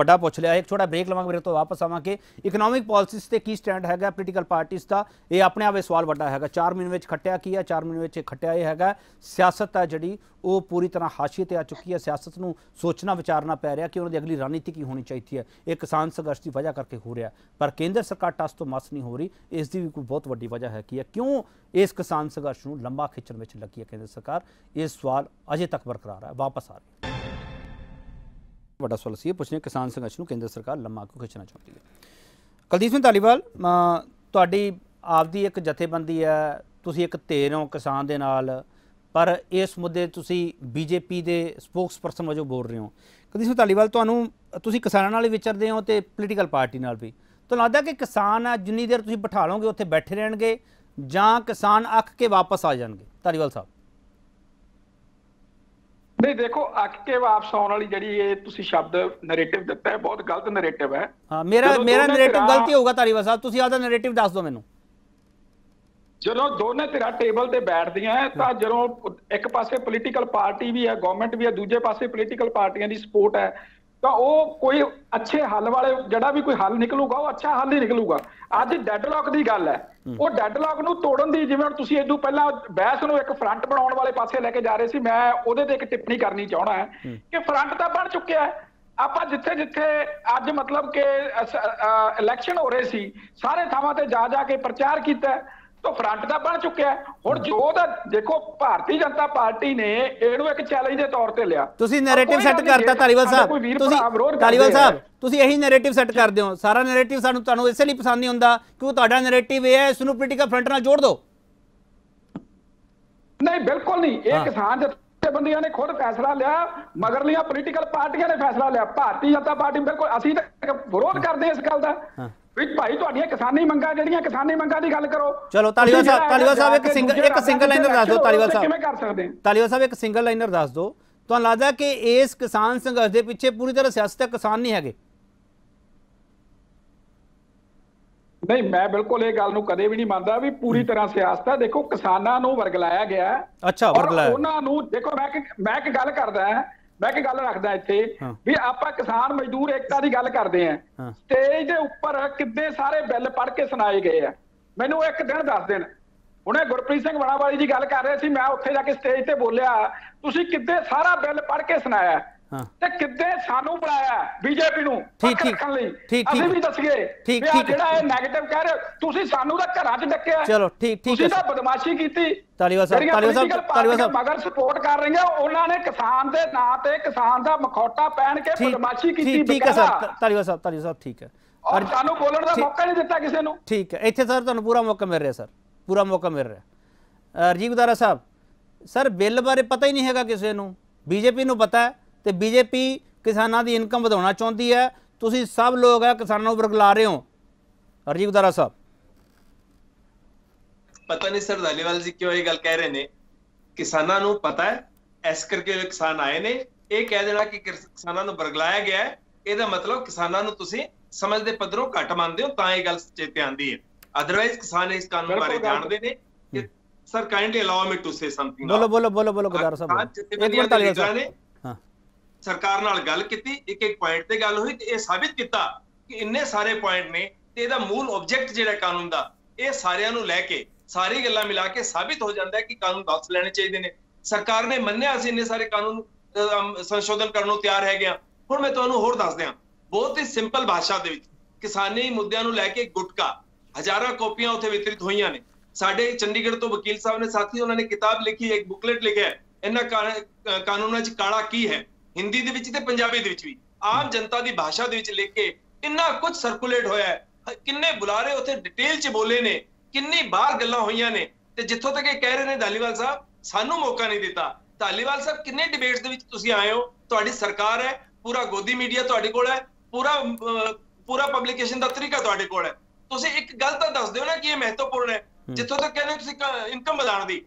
वड्डा पूछ लिया। एक छोटा ब्रेक लवांगे, मेरे तो वापस आवांगे। इकोनॉमिक पॉलिसीज़ ते की स्टैंड हैगा पोलिटिकल पार्टीज़ दा, ये अपने आप सवाल वड्डा हैगा। 4 महीने खट्टिया की है, 4 महीने खट्टिया यह हैगा सियासत है जिहड़ी वो पूरी तरह हाशिए ते आ चुकी है। सियासत नूं सोचना विचारना पै रहा कि उन्हां दी अगली रणनीति की होनी चाहिए है। ये किसान संघर्ष की वजह करके हो रहा पर केंद्र सरकार टस तो मस नहीं हो रही, इसकी भी कोई बहुत वड्डी वजह है कि है क्यों इस किसान संघर्ष नूं लंबा खिंचण विच लगी है केंद्र सरकार, ये सवाल अजे तक बरकरार है। वापस आ रही वड्डा सवाल सी पुछने किसान संघर्ष नूं केंद्र सरकार लंबा क्यों खिंचना चाहती है। कुलदीप सिंह धालीवाल ਤੁਹਾਡੀ ਆਪਦੀ ਇੱਕ ਜਥੇਬੰਦੀ ਹੈ, ਤੁਸੀਂ ਇੱਕ ਧਿਰ ਹੋ ਕਿਸਾਨ ਦੇ ਨਾਲ, पर इस मुद्दे तुसी बीजेपी दे स्पोक्सपर्सन वजों बोल रहे हो। कदीम धालीवाल तुहानू तुसी किसानां नाल विचरदे हो ते पोलीटिकल पार्टी नाल भी, तो लगता कि किसान जिन्नी देर तुसी बिठा लोगे उत्थे बैठे रहणगे जां किसान अख के वापस आ जाणगे? धालीवाल साहब नहीं, देखो अख के वापस आने वाली जिहड़ी ये तुसी शब्द नरेटिव दिता है बहुत गलत नरेटिव है। हाँ, मेरा नरेटिव गलत ही होगा धालीवाल साहब, तुसी आपदा नरेटिव दस दो मैनूं। ਜਦੋਂ ਦੋਨੇ ਧਿਰਾਂ ਟੇਬਲ ਤੇ ਬੈਠਦੀਆਂ ਤਾਂ ਜਦੋਂ ਇੱਕ ਪਾਸੇ ਪੋਲੀਟੀਕਲ ਪਾਰਟੀ ਵੀ ਹੈ, ਗਵਰਨਮੈਂਟ ਵੀ ਹੈ, ਦੂਜੇ ਪਾਸੇ ਪੋਲੀਟੀਕਲ ਪਾਰਟੀਆਂ ਦੀ ਸਪੋਰਟ ਹੈ, ਤਾਂ ਉਹ ਕੋਈ ਅੱਛੇ ਹੱਲ ਵਾਲੇ ਜਿਹੜਾ ਵੀ ਕੋਈ ਹੱਲ ਨਿਕਲੂਗਾ ਉਹ ਅੱਛਾ ਹੱਲ ਹੀ ਨਿਕਲੂਗਾ। ਅੱਜ ਡੈਡਲੌਕ ਦੀ ਗੱਲ ਹੈ, ਉਹ ਡੈਡਲੌਕ ਨੂੰ ਤੋੜਨ ਦੀ, ਜਿਵੇਂ ਤੁਸੀਂ ਇਦੋਂ ਪਹਿਲਾਂ ਬਹਿਸ ਨੂੰ ਇੱਕ ਫਰੰਟ ਬਣਾਉਣ ਵਾਲੇ ਪਾਸੇ ਲੈ ਕੇ ਜਾ ਰਹੇ ਸੀ, ਮੈਂ ਉਹਦੇ ਤੇ ਇੱਕ ਟਿੱਪਣੀ ਕਰਨੀ ਚਾਹਣਾ ਹੈ ਕਿ ਫਰੰਟ ਤਾਂ ਬਣ ਚੁੱਕਿਆ ਹੈ। ਆਪਾਂ ਜਿੱਥੇ ਜਿੱਥੇ ਅੱਜ ਮਤਲਬ ਕਿ ਇਲੈਕਸ਼ਨ ਹੋ ਰਹੇ ਸੀ ਸਾਰੇ ਥਾਵਾਂ ਤੇ ਜਾ ਜਾ ਕੇ ਪ੍ਰਚਾਰ ਕੀਤਾ, तो फ्रंट का बन चुका है। हुण जो देखो भारतीय जनता पार्टी ने इहनूं एक चैलेंज के तौर पर लिया, तुसीं नैरेटिव सेट करता धालीवाल साहब। धालीवाल साहब तुसीं यही नैरेटिव सेट करदे हो, सारा नैरेटिव सानूं तुहानूं इस लई पसंद नहीं हुंदा क्योंकि तुहाडा नैरेटिव इह है इसनूं पोलीटिकल फ्रंट नाल जोड़ दो। नहीं, बिल्कुल नहीं, इह किसान जथेबंदियां ने खुद फैसला लिया, मगरलियां पोलीटिकल पार्टियां ने फैसला लिया। भारतीय जनता पार्टी बिल्कुल असीं तां विरोध करदे इस गल दा भाई, तो किसानी मंगा जड़ियां किसानी मंगा दी गल करो। चलो धालीवाल साहब एक सिंगल लाइनर दस दो। धालीवाल साहब एक सिंगल लाइनर दस दो, तो लगता कि इस किसान संघर्ष के पीछे पूरी तरह सियासत किसान नहीं है? नहीं, मैं बिल्कुल ये गल नूं कदे भी नहीं मानता भी पूरी तरह सियासत है। देखो किसानां नूं वरगलाया गया है। अच्छा, वरगलाया उन्हां नूं देखो मैं एक गल करदा है, मैं एक गल रखदा इत्थे भी आपां किसान मजदूर एकता दी गल करदे आ, स्टेज दे उपर कितने सारे बिल पढ़ के सुनाए गए आ। मैनूं एक दिन दस दिन हुणे गुरप्रीत सिंह वड़ावाली जी गल कर रहे सी, मैं उत्थे जाके स्टेज ते बोलिया तुसीं कितने सारा बिल पढ़ के सुनाया ਤੇ ਕਿੱਦੇ ਸਾਨੂੰ ਬੁਲਾਇਆ ਬੀਜੇਪੀ ਨੂੰ ਪੱਖ ਰੱਖਣ ਲਈ। ਅਸੀਂ ਵੀ ਦੱਸੀਏ ਵੀ ਜਿਹੜਾ ਇਹ ਨੈਗੇਟਿਵ ਕਹਿ ਰਹੇ ਤੁਸੀਂ ਸਾਨੂੰ ਦਾ ਘਰਾਂ 'ਚ ਡੱਕਿਆ। ਚਲੋ ਠੀਕ, ਤੁਸੀਂ ਤਾਂ ਬਦਮਾਸ਼ੀ ਕੀਤੀ। ਧਾਲੀਵਾਲ ਸਾਹਿਬ ਮਗਰ ਸਪੋਰਟ ਕਰ ਰਹੇ ਆ, ਉਹਨਾਂ ਨੇ ਕਿਸਾਨ ਦੇ ਨਾਂ ਤੇ ਕਿਸਾਨ ਦਾ ਮਖੌਟਾ ਪਹਿਨ ਕੇ ਬਦਮਾਸ਼ੀ ਕੀਤੀ। ਠੀਕ ਹੈ ਸਰ, ਧਾਲੀਵਾਲ ਸਾਹਿਬ ਠੀਕ ਹੈ, ਔਰ ਸਾਨੂੰ ਬੋਲਣ ਦਾ ਮੌਕਾ ਨਹੀਂ ਦਿੱਤਾ ਕਿਸੇ ਨੂੰ। ਠੀਕ ਹੈ, ਇੱਥੇ ਸਰ ਤੁਹਾਨੂੰ ਪੂਰਾ ਮੌਕਾ ਮਿਲ ਰਿਹਾ, ਸਰ ਪੂਰਾ ਮੌਕਾ ਮਿਲ ਰਿਹਾ। ਰਜੀਵ ਦਾਰਾ ਸਾਹਿਬ, ਸਰ ਬਿੱਲ ਬਾਰੇ ਪਤਾ ਹੀ ਨਹੀਂ ਹੈਗਾ ਕਿਸੇ ਨੂੰ, ਬੀਜੇਪੀ ਨੂੰ ਪਤਾ ਹੈ तो बीजेपी किसानों की इनकम बढ़ाना चाहती है। तुसी सब लोग है किसानों बरगला रहे हो। हरजीत दारा साहब, पता नहीं सर धालीवाल जी क्यों ये गल कह रहे ने, किसानों को पता है ऐस करके किसान आए ने, ये कह देना कि किसानों को बरगलाया गया है, इसका मतलब किसानों को तुसी समझदे पदरों घट मानते हो तां ये गल चेते आंदी है, अदरवाइज किसान इस कानून बारे जानते ने। Sir kindly allow me to say something. बोलो दारा साहब। सरकार नाल गल कीती, एक-एक पॉइंट ते गल हुई ते यह साबित किया कि इन्ने सारे पॉइंट ने ते इहदा मूल ऑब्जेक्ट जिहड़ा कानून दा, यह सारियां नूं लैके सारी गल्लां मिला के साबित हो जांदा है कि कानून वापस लैणे चाहीदे ने। सरकार ने मन्निया असीं इन्ने सारे कानून संशोधन करन नूं तैयार है गया। हुण मैं तुहानूं होर दस दिआं, बहुत ही सिंपल भाषा दे विच किसानी मुद्दिआं नूं लैके गुटका हज़ारां कॉपीआं उत्थे वितरित होईआं ने। साडे चंडीगढ़ तो वकील साहब ने साथी उन्होंने किताब लिखी, एक बुकलेट लिखिआ इन्हां कानूनां च काला की है, हिंदी दे विच ते पंजाबी दे विच वी आम जनता दी भाषा दे विच लिख के इन्ना कुछ सर्कुलेट होया है। किन्ने बुलारे उत्थे डिटेल च बोले ने, किन्नी बार गल्लां होईयां ने, ते जित्थों तक ये कह रहे ने धालीवाल साहब सानू मौका नहीं दिता। धालीवाल साहब किन्ने डिबेट्स दे विच तुसीं आए हो, तुहाडी सरकार है, पूरा गोदी मीडिया तुहाडे कोल है, पूरा पब्लिकेशन दा तरीका तुहाडे कोल है, तुसीं इक गल तां दस दिओ ना कि ये महत्वपूर्ण है। जित्थों तक कह रहे हो तुसीं इनकम वधाउण दी,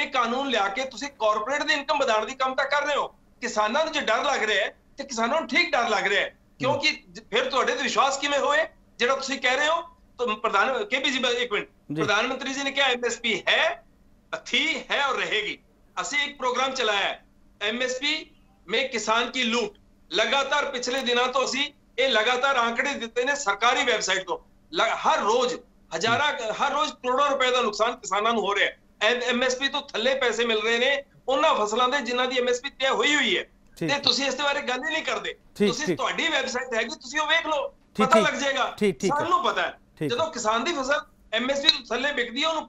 ये कानून लिया के तुसीं कारपोरेट दी इनकम वधाउण दी काम तां कर रहे हो। किसानों जो डर लग रहा है तो किसानों ठीक डर लग रहा है, क्योंकि फिर तो विश्वास किवें होए जिहड़ा तुसीं कह रहे हो। तो प्रधानमंत्री जी ने कहा एमएसपी है, थी, है और रहेगी। असीं एक प्रोग्राम चलाया है एमएसपी में किसान की लूट, लगातार पिछले दिनों तो असीं ये लगातार आंकड़े दिते ने सरकारी वैबसाइट तो, हर रोज करोड़ों रुपए का नुकसान किसानों को हो रहा है। एमएसपी तो थले पैसे मिल रहे हैं ਉਹਨਾਂ ਫਸਲਾਂ ਦੇ ਜਿਨ੍ਹਾਂ ਦੀ ਐਮਐਸਪੀ ਤੈਅ ਹੋਈ ਹੈ, ਤੇ ਤੁਸੀਂ ਇਸ ਦੇ ਬਾਰੇ ਗੱਲ ਹੀ ਨਹੀਂ ਕਰਦੇ। ਤੁਸੀਂ ਤੁਹਾਡੀ ਵੈਬਸਾਈਟ ਹੈਗੀ, ਤੁਸੀਂ ਉਹ ਵੇਖ ਲਓ, ਪਤਾ ਲੱਗ ਜਾਏਗਾ। ਸਾਨੂੰ ਪਤਾ ਹੈ ਜਦੋਂ ਕਿਸਾਨ ਦੀ ਫਸਲ ਐਮਐਸਪੀ ਤੋਂ ਥੱਲੇ ਵਿਕਦੀ ਹੈ, ਉਹਨੂੰ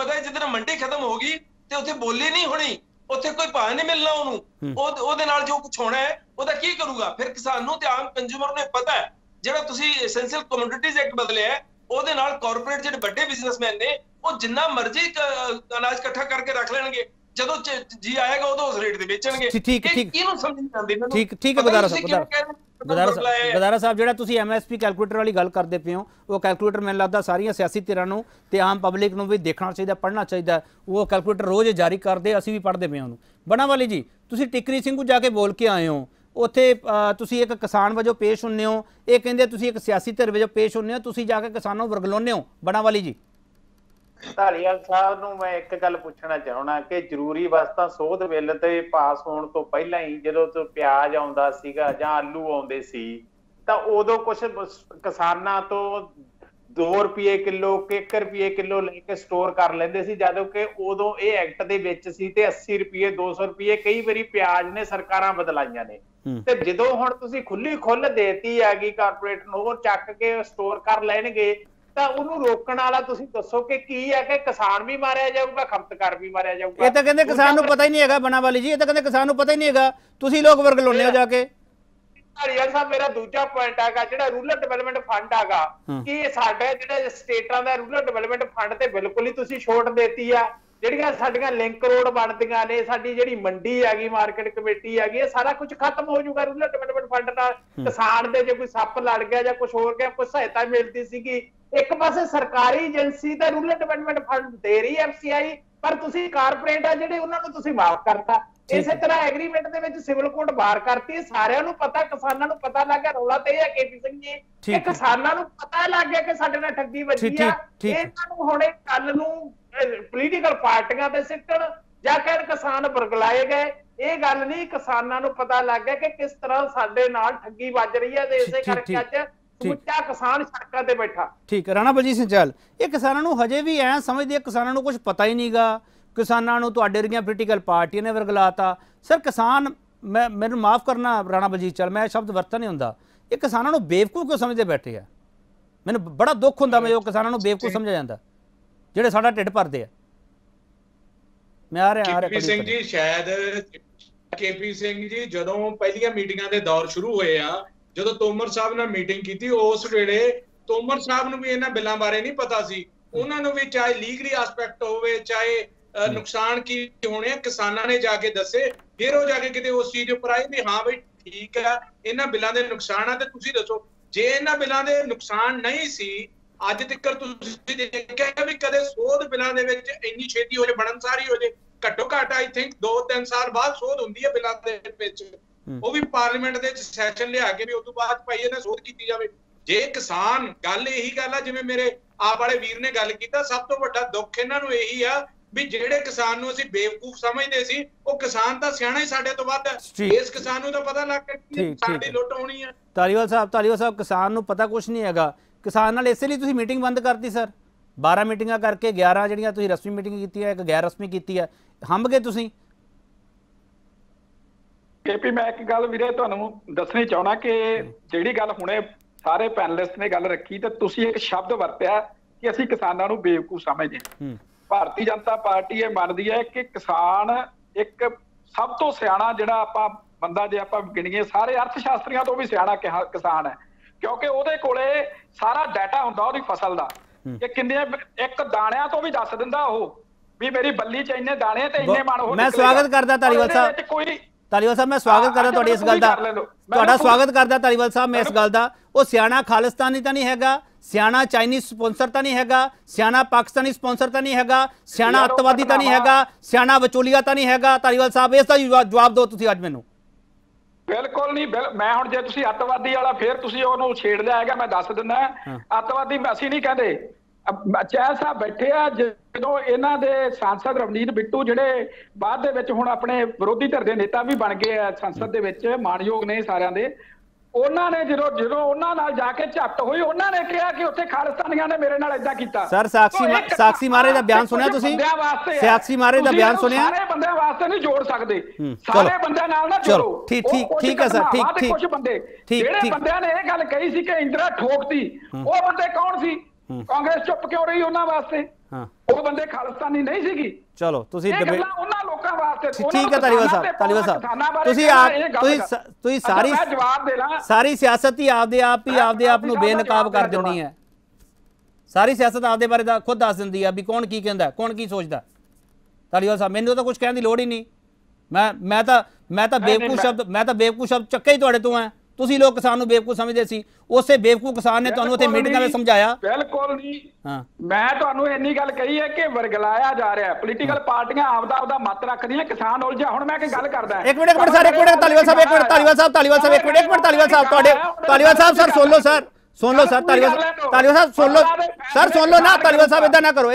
ਪਤਾ ਹੈ ਜਦੋਂ ਮੰਡੀ ਖਤਮ ਹੋ ਗਈ ਤੇ ਉੱਥੇ ਬੋਲੀ ਨਹੀਂ ਹੋਣੀ, ਉੱਥੇ ਕੋਈ ਭਾਅ ਨਹੀਂ ਮਿਲਣਾ ਉਹਨੂੰ, ਉਹਦੇ ਨਾਲ ਜੋ ਕੁਝ ਹੋਣਾ ਹੈ ਉਹਦਾ ਕੀ ਕਰੂਗਾ ਫਿਰ ਕਿਸਾਨ ਨੂੰ। ਤੇ ਆਮ ਕੰਜ਼ਿਊਮਰ ਨੂੰ ਪਤਾ ਹੈ, ਜਿਹੜਾ ਤੁਸੀਂ ਐਸੈਂਸ਼ੀਅਲ ਕਮੋਡਿਟੀਜ਼ ਐਕਟ ਬਦਲਿਆ ਉਹਦੇ ਨਾਲ ਕਾਰਪੋਰੇਟ ਜਿਹੜੇ ਵੱਡੇ ਬਿਜ਼ਨਸਮੈਨ ਨੇ ਉਹ ਜਿੰਨਾ ਮਰਜ਼ੀ ਅਨਾਜ ਇਕੱਠਾ ਕਰਕੇ ਰੱਖ ਲੈਣਗੇ ਜਦੋਂ ਜੀ ਆਏਗਾ ਉਦੋਂ ਉਸ ਰੇਟ ਤੇ ਵੇਚਣਗੇ। ਠੀਕ ਠੀਕ ਇਹਨੂੰ ਸਮਝ ਨਹੀਂ ਆਉਂਦੀ ਮੈਨੂੰ। ਠੀਕ ਠੀਕ ਹੈ ਬਦਾਰਾ ਸਾਹਿਬ ਜਿਹੜਾ ਤੁਸੀਂ MSP ਕੈਲਕੂਲੇਟਰ ਵਾਲੀ ਗੱਲ ਕਰਦੇ ਪਏ ਹੋ ਉਹ ਕੈਲਕੂਲੇਟਰ ਮੈਨੂੰ ਲੱਗਦਾ ਸਾਰੀਆਂ ਸਿਆਸੀ ਧਿਰਾਂ ਨੂੰ ਤੇ ਆਮ ਪਬਲਿਕ ਨੂੰ ਵੀ ਦੇਖਣਾ ਚਾਹੀਦਾ ਪੜ੍ਹਨਾ ਚਾਹੀਦਾ। ਉਹ ਕੈਲਕੂਲੇਟਰ ਰੋਜ਼ ਜਾਰੀ ਕਰਦੇ ਅਸੀਂ ਵੀ ਪੜ੍ਹਦੇ ਪਏ ਉਹਨੂੰ। ਬਣਾ ਵਾਲੀ ਜੀ ਤੁਸੀਂ ਟਿੱਕਰੀ ਸਿੰਘ ਨੂੰ ਜਾ ਕੇ ਬੋਲ ਕੇ ਆਏ ਹੋ ਉੱਥੇ ਤੁਸੀਂ ਇੱਕ ਕਿਸਾਨ ਵਜੋਂ ਪੇਸ਼ ਹੁੰਦੇ ਹੋ ਇਹ ਕਹਿੰਦੇ ਤੁਸੀਂ ਇੱਕ ਸਿਆਸੀ ਧਿਰ ਵਜੋਂ ਪੇਸ਼ ਹੁੰਦੇ ਹੋ ਤੁਸੀਂ ਜਾ ਕੇ ਕਿਸਾਨਾਂ ਨੂੰ ਵਰਗਲਾਉਂਦੇ ਹੋ। ਬਣਾ ਵਾਲੀ ਜੀ ਧਾਲੀਵਾਲ ਸਾਹਿਬ ਨੂੰ ਮੈਂ ਇੱਕ ਗੱਲ ਪੁੱਛਣਾ ਚਾਹੁੰਦਾ ਕਿ ਜ਼ਰੂਰੀ ਵਸਤਾਂ ਸੋਧ ਬਿੱਲ ਤੇ ਪਾਸ ਹੋਣ ਤੋਂ ਪਹਿਲਾਂ ਹੀ ਜਦੋਂ ਪਿਆਜ਼ ਆਉਂਦਾ ਸੀਗਾ ਜਾਂ ਆਲੂ ਆਉਂਦੇ ਸੀ ਤਾਂ ਉਦੋਂ ਕੁਛ ਕਿਸਾਨਾਂ ਤੋਂ 2 ਰੁਪਏ ਕਿਲੋ 1 ਰੁਪਏ ਕਿਲੋ ਲੈ ਕੇ ਸਟੋਰ ਕਰ ਲੈਂਦੇ ਸੀ ਜਦੋਂ ਕਿ ਉਦੋਂ ਇਹ ਐਕਟ ਦੇ ਵਿੱਚ ਸੀ ਤੇ 80 ਰੁਪਏ 200 ਰੁਪਏ ਕਈ ਵਾਰੀ ਪਿਆਜ਼ ਨੇ ਸਰਕਾਰਾਂ ਬਦਲਾਈਆਂ ਨੇ ਤੇ ਜਦੋਂ ਹੁਣ ਤੁਸੀਂ ਖੁੱਲੀ ਖੁੱਲ ਦੇਤੀ ਹੈਗੀ ਕਾਰਪੋਰੇਟ ਨੂੰ ਉਹ ਚੱਕ ਕੇ ਸਟੋਰ ਕਰ ਲੈਣਗੇ ਤਾਂ ਉਹਨੂੰ ਰੋਕਣ ਵਾਲਾ ਤੁਸੀਂ ਦੱਸੋ ਕਿ ਕੀ ਹੈ ਕਿ ਕਿਸਾਨ ਵੀ ਮਾਰਿਆ ਜਾਊਗਾ ਖਪਤਕਾਰ ਵੀ ਮਾਰਿਆ ਜਾਊਗਾ। ਇਹ ਤਾਂ ਕਹਿੰਦੇ ਕਿਸਾਨ ਨੂੰ ਪਤਾ ਹੀ ਨਹੀਂ ਹੈਗਾ ਬਣਾ ਵਾਲੀ ਜੀ ਇਹ ਤਾਂ ਕਹਿੰਦੇ ਕਿਸਾਨ ਨੂੰ ਪਤਾ ਹੀ ਨਹੀਂ ਹੈਗਾ ਤੁਸੀਂ ਲੋਕ ਵਰਗ ਲਾਉਂਦੇ ਹੋ ਜਾ ਕੇ। ਧਾਲੀਵਾਲ ਸਾਹਿਬ ਮੇਰਾ ਦੂਜਾ ਪੁਆਇੰਟ ਹੈਗਾ ਜਿਹੜਾ ਰੂਰਲ ਡਿਵੈਲਪਮੈਂਟ ਫੰਡ ਹੈਗਾ ਕਿ ਸਾਡੇ ਜਿਹੜੇ ਸਟੇਟਾਂ ਦਾ ਰੂਰਲ ਡਿਵੈਲਪਮੈਂਟ ਫੰਡ ਤੇ ਬਿਲਕੁਲ ਹੀ ਤੁਸੀਂ ਛੋਟ ਦੇਤੀ ਆ। ਜਿਹੜੀਆਂ ਸਾਡੀਆਂ ਲਿੰਕ ਰੋਡ ਬਣਦੀਆਂ ਨੇ ਸਾਡੀ ਜਿਹੜੀ ਮੰਡੀ ਹੈਗੀ ਮਾਰਕੀਟ ਕਮੇਟੀ ਹੈਗੀ ਇਹ ਸਾਰਾ ਕੁਝ ਖਤਮ ਹੋ ਜਾਊਗਾ ਰੂਰਲ ਡਿਵੈਲਪਮੈਂਟ ਫੰਡ ਨਾਲ। ਕਿਸਾਨ ਦੇ ਜੇ ਕੋਈ ਸੱਪ ਲੜ ਗਿਆ ਜਾਂ ਕੁਝ ਹੋਰ ਗਿਆ ਕੋਈ ਸਹਾਇਤਾ ਮਿਲਦੀ ਸੀਗੀ। ਇੱਕ ਪਾਸੇ ਸਰਕਾਰੀ ਏਜੰਸੀ ਦਾ ਰੂਰਲ ਡਿਵੈਲਪਮੈਂਟ ਫੰਡ ਦੇ ਰਹੀ FCI ਪਰ ਤੁਸੀਂ ਕਾਰਪੋਰੇਟ ਆ ਜਿਹੜੇ ਉਹਨਾਂ ਨੂੰ ਤੁਸੀਂ ਮਾਫ ਕਰਤਾ। ਇਸੇ ਤਰ੍ਹਾਂ ਐਗਰੀਮੈਂਟ ਦੇ ਵਿੱਚ ਸਿਵਲ ਕੋਡ ਬਾਹਰ ਕਰਤੀ ਸਾਰਿਆਂ ਨੂੰ ਪਤਾ ਕਿਸਾਨਾਂ ਨੂੰ ਪਤਾ ਲੱਗ ਗਿਆ। ਰੌਲਾ ਤੇ ਇਹ ਹੈ KP ਸਿੰਘ ਜੀ ਕਿ ਕਿਸਾਨਾਂ ਨੂੰ ਪਤਾ ਲੱਗ ਗਿਆ ਕਿ ਸਾਡੇ ਨਾਲ ਠੱਗੀ ਵੱਜੀ ਆ ਇਹਨਾਂ ਨੂੰ ਹੁਣ ਕੱਲ ਨੂੰ ਪੋਲੀਟੀਕਲ ਪਾਰਟੀਆਂ ਤੇ ਸਿੱਟਣ ਜਾਂ ਕਹਿਣ ਕਿਸਾਨ ਵਰਗਲਾਏ ਗਏ ਇਹ ਗੱਲ ਨਹੀਂ ਕਿਸਾਨਾਂ ਨੂੰ ਪਤਾ ਲੱਗ ਗਿਆ ਕਿ ਕਿਸ ਤਰ੍ਹਾਂ ਸਾਡੇ ਨਾਲ ਠੱਗੀ ਵੱਜ ਰਹੀ ਹੈ ਤੇ ਇਸੇ ਕਰਕੇ ਅੱਜ ਸਮੁੱਚਾ ਕਿਸਾਨ ਸੜਕਾਂ ਤੇ ਬੈਠਾ। ਠੀਕ ਰਾਣਾ ਬਲਜੀਤ ਸਿੰਘ ਚਾਲ ਇਹ ਕਿਸਾਨਾਂ ਨੂੰ ਹਜੇ ਵੀ ਐ ਸਮਝਦੇ ਕਿਸਾਨਾਂ ਨੂੰ ਕੁਝ ਪਤਾ ਹੀ ਨਹੀਂਗਾ किसानों को तुहाडे वरगियां पोलीटिकल पार्टियां ने वरगलाता। सर किसान मैं मैनूं माफ़ करना राणा बलजीत चल मैं शब्द वरता नहीं हुंदा ये किसानों को बेवकूफ क्यों समझते बैठे है। मैनूं बड़ा दुख हुंदा मैं जो किसानों को बेवकूफ समझा जाता जिहड़े साडा ढिड भरदे है। मैं KP सिंह जी शायद KP सिंह जी जदों पहलियां मीटिंगां दे दौर शुरू होए आ जदों तोमर साहब नाल मीटिंग कीती उस वेले तोमर साहब नूं भी इन्हां बिलां बारे नहीं पता सी। उन्हां नूं भी चाहे लीगली एस्पेक्ट होवे चाहे नुकसान की होने किसानों ने जाके दसे फिर वो जाके किते उस चीज उपर आए भी हाँ भाई ठीक है इन्हां बिलों के नुकसान है तो तुसीं दसो जे इन्हां बिलों के नुकसान नहीं सी अज तक तुसीं देखिआ भी कदे सोध बिलों के विच इन्नी छेती हो जाए बननसारी हो जाए घट्टो घट आई थिंक 2-3 साल बाद सोध हुंदी है बिलों दे विच वो भी पार्लीमेंट दे सैशन लिया के भी उस तों बाद भाई इन्हां सोध कीती जावे। जे किसान गल यही गल है जिवें मेरे आप वाले वीर ने गल कीता सब तों वड्डा दुख इन्हां नूं यही आ ਵੀ ਜਿਹੜੇ ਕਿਸਾਨ ਨੂੰ ਅਸੀਂ ਬੇਵਕੂਫ ਸਮਝਦੇ ਸੀ ਉਹ ਕਿਸਾਨ ਤਾਂ ਸਿਆਣਾ ਹੀ ਸਾਡੇ ਤੋਂ ਵੱਧ ਹੈ। ਇਸ ਕਿਸਾਨ ਨੂੰ ਤਾਂ ਪਤਾ ਲੱਗ ਗਿਆ ਸਾਡੀ ਲੁੱਟ ਹੋਣੀ ਹੈ। ਧਾਲੀਵਾਲ ਸਾਹਿਬ ਕਿਸਾਨ ਨੂੰ ਪਤਾ ਕੁਝ ਨਹੀਂ ਹੈਗਾ ਕਿਸਾਨ ਨਾਲ ਇਸੇ ਲਈ ਤੁਸੀਂ ਮੀਟਿੰਗ ਬੰਦ ਕਰਤੀ ਸਰ 12 ਮੀਟਿੰਗਾਂ ਕਰਕੇ 11 ਜਿਹੜੀਆਂ ਤੁਸੀਂ ਰਸਮੀ ਮੀਟਿੰਗ ਕੀਤੀ ਹੈ ਇੱਕ ਗੈਰ ਰਸਮੀ ਕੀਤੀ ਹੈ ਹੰਭ ਗਏ ਤੁਸੀਂ। KP ਮੈਂ ਇੱਕ ਗੱਲ ਵੀਰੇ ਤੁਹਾਨੂੰ ਦੱਸਣੀ ਚਾਹਣਾ ਕਿ ਜਿਹੜੀ ਗੱਲ ਹੁਣੇ ਸਾਰੇ ਪੈਨਲਿਸਟ ਨੇ ਗੱਲ ਰੱਖੀ ਤੇ ਤੁਸੀਂ ਇੱਕ ਸ਼ਬਦ ਵਰਤਿਆ ਕਿ ਅਸੀਂ ਕਿਸਾਨਾਂ ਨੂੰ ਬੇਵਕੂਫ ਸਮਝਦੇ ਹਾਂ। भारतीय जनता पार्टी ये मानती है कि किसान एक सब तो सियाणा जिहड़ा आपां बंदा जे आपां गिणीए सारे अर्थशास्त्रियां तो भी सियाणा किसान है क्योंकि उहदे कोले सारा डाटा हुंदा उहदी फसल दा कि किन्ने एक दाणियां तो भी दस दिंदा ओह भी मेरी बल्ली च इन्ने दाणे ते इन्ने मन हो। मैं स्वागत करदा ਧਾਲੀਵਾਲ ਸਾਹਿਬ मैं स्वागत करदा तुहाडी इस गल दा तुहाडा स्वागत करदा ਧਾਲੀਵਾਲ ਸਾਹਿਬ मैं इस गल दा ओह सियाणा खालिस्तानी तां नहीं हैगा ਸਿਆਣਾ ਚਾਈਨੀਜ਼ ਸਪਾਂਸਰ ਤਾਂ ਨਹੀਂ ਹੈਗਾ ਸਿਆਣਾ ਪਾਕਿਸਤਾਨੀ ਸਪਾਂਸਰ ਤਾਂ ਨਹੀਂ ਹੈਗਾ ਸਿਆਣਾ ਅੱਤਵਾਦੀ ਤਾਂ ਨਹੀਂ ਹੈਗਾ ਸਿਆਣਾ ਵਿਚੋਲੀਆ ਤਾਂ ਨਹੀਂ ਹੈਗਾ। ਧਾਲੀਵਾਲ ਸਾਹਿਬ ਇਸ ਦਾ ਜਵਾਬ ਦਿਓ ਤੁਸੀਂ ਅੱਜ ਮੈਨੂੰ। ਬਿਲਕੁਲ ਨਹੀਂ ਮੈਂ ਹੁਣ ਜੇ ਤੁਸੀਂ ਅੱਤਵਾਦੀ ਵਾਲਾ ਫੇਰ ਤੁਸੀਂ ਉਹਨੂੰ ਛੇੜ ਲਿਆ ਹੈਗਾ ਮੈਂ ਦੱਸ ਦਿੰਦਾ ਅੱਤਵਾਦੀ ਅਸੀਂ ਨਹੀਂ ਕਹਿੰਦੇ। ਚੈਲ ਸਾਹਿਬ ਬੈਠੇ ਆ ਜਦੋਂ ਇਹਨਾਂ ਦੇ ਸੰਸਦ ਰਵਨੀਤ ਬਿੱਟੂ ਜਿਹੜੇ ਬਾਅਦ ਦੇ ਵਿੱਚ ਹੁਣ ਆਪਣੇ ਵਿਰੋਧੀ ਧਿਰ ਦੇ ਨੇਤਾ ਵੀ ਬਣ ਗਏ ਆ ਸੰਸਦ ਦੇ ਵਿੱਚ ਮਾਣਯੋਗ ਨੇ ਸਾਰਿਆਂ ਦੇ ਉਹਨਾਂ ਨੇ ਜਦੋਂ ਉਹਨਾਂ ਨਾਲ ਜਾ ਕੇ ਝੱਟ ਹੋਈ ਉਹਨਾਂ ਨੇ ਕਿਹਾ ਕਿ ਉੱਥੇ ਖਾਲਿਸਤਾਨੀਆਂ ਨੇ ਮੇਰੇ ਨਾਲ ਇਦਾਂ ਕੀਤਾ। ਸਰ ਸਾਕਸ਼ੀ ਮਾਰੇ ਦਾ ਬਿਆਨ ਸੁਣਿਆ ਤੁਸੀਂ? ਸਾਕਸ਼ੀ ਮਾਰੇ ਦਾ ਬਿਆਨ ਸੁਣਿਆ? ਸਾਰੇ ਬੰਦਿਆਂ ਵਾਸਤੇ ਨਹੀਂ ਜੋੜ ਸਕਦੇ ਸਾਰੇ ਬੰਦਿਆਂ ਨਾਲ ਨਾ ਜੋੜੋ। ਠੀਕ ਹੈ ਸਰ ਠੀਕ ਕੁਝ ਬੰਦੇ ਜਿਹੜੇ ਬੰਦਿਆਂ ਨੇ ਇਹ ਗੱਲ ਕਹੀ ਸੀ ਕਿ ਇੰਦਰਾ ਠੋਕਦੀ ਉਹ ਬੰਦੇ ਕੌਣ ਸੀ? ਕਾਂਗਰਸ ਚੁੱਪ ਕਿਉਂ ਰਹੀ ਉਹਨਾਂ ਵਾਸਤੇ? ਉਹ ਬੰਦੇ ਖਾਲਿਸਤਾਨੀ ਨਹੀਂ ਸੀਗੀ। ਚਲੋ ਤੁਸੀਂ ਉਹਨਾਂ ਲੋਕਾਂ ਵਾਸਤੇ ਠੀਕ ਹੈ ਧਾਲੀਵਾਲ ਸਾਹਿਬ ਤੁਸੀਂ ਸਾਰੀ ਸਿਆਸਤ ਹੀ ਆਪਦੇ ਆਪ ਨੂੰ ਬੇਨਕਾਬ ਕਰ ਦੇਣੀ ਹੈ। सारी सियासत आपके बारे का खुद दस देंदी है भी कौन की कहता कौन की सोचता। धालीवाल साहब मैनू तो कुछ कहने की लोड़ ही नहीं, मैं तो बेवकूफ शब्द चक्का ही तुहाडे तो है। तुसी लोग किसान को बेवकूफ समझते सी, उसे बेवकूफ किसान ने तुहानू इत्थे मीटिंगां में समझाया। बिल्कुल नहीं, मैं तुहानू इन्नी गल कही है कि वरगलाया जा रहा है। पोलिटिकल पार्टियां आपदा आपदा मत रखदियां, किसान उलझा। हुण मैं गल करदा है। एक मिनट धालीवाल साहब सर सुन लो सर धालीवाल साहब सुन लो ना धालीवाल साहब इदां ना करो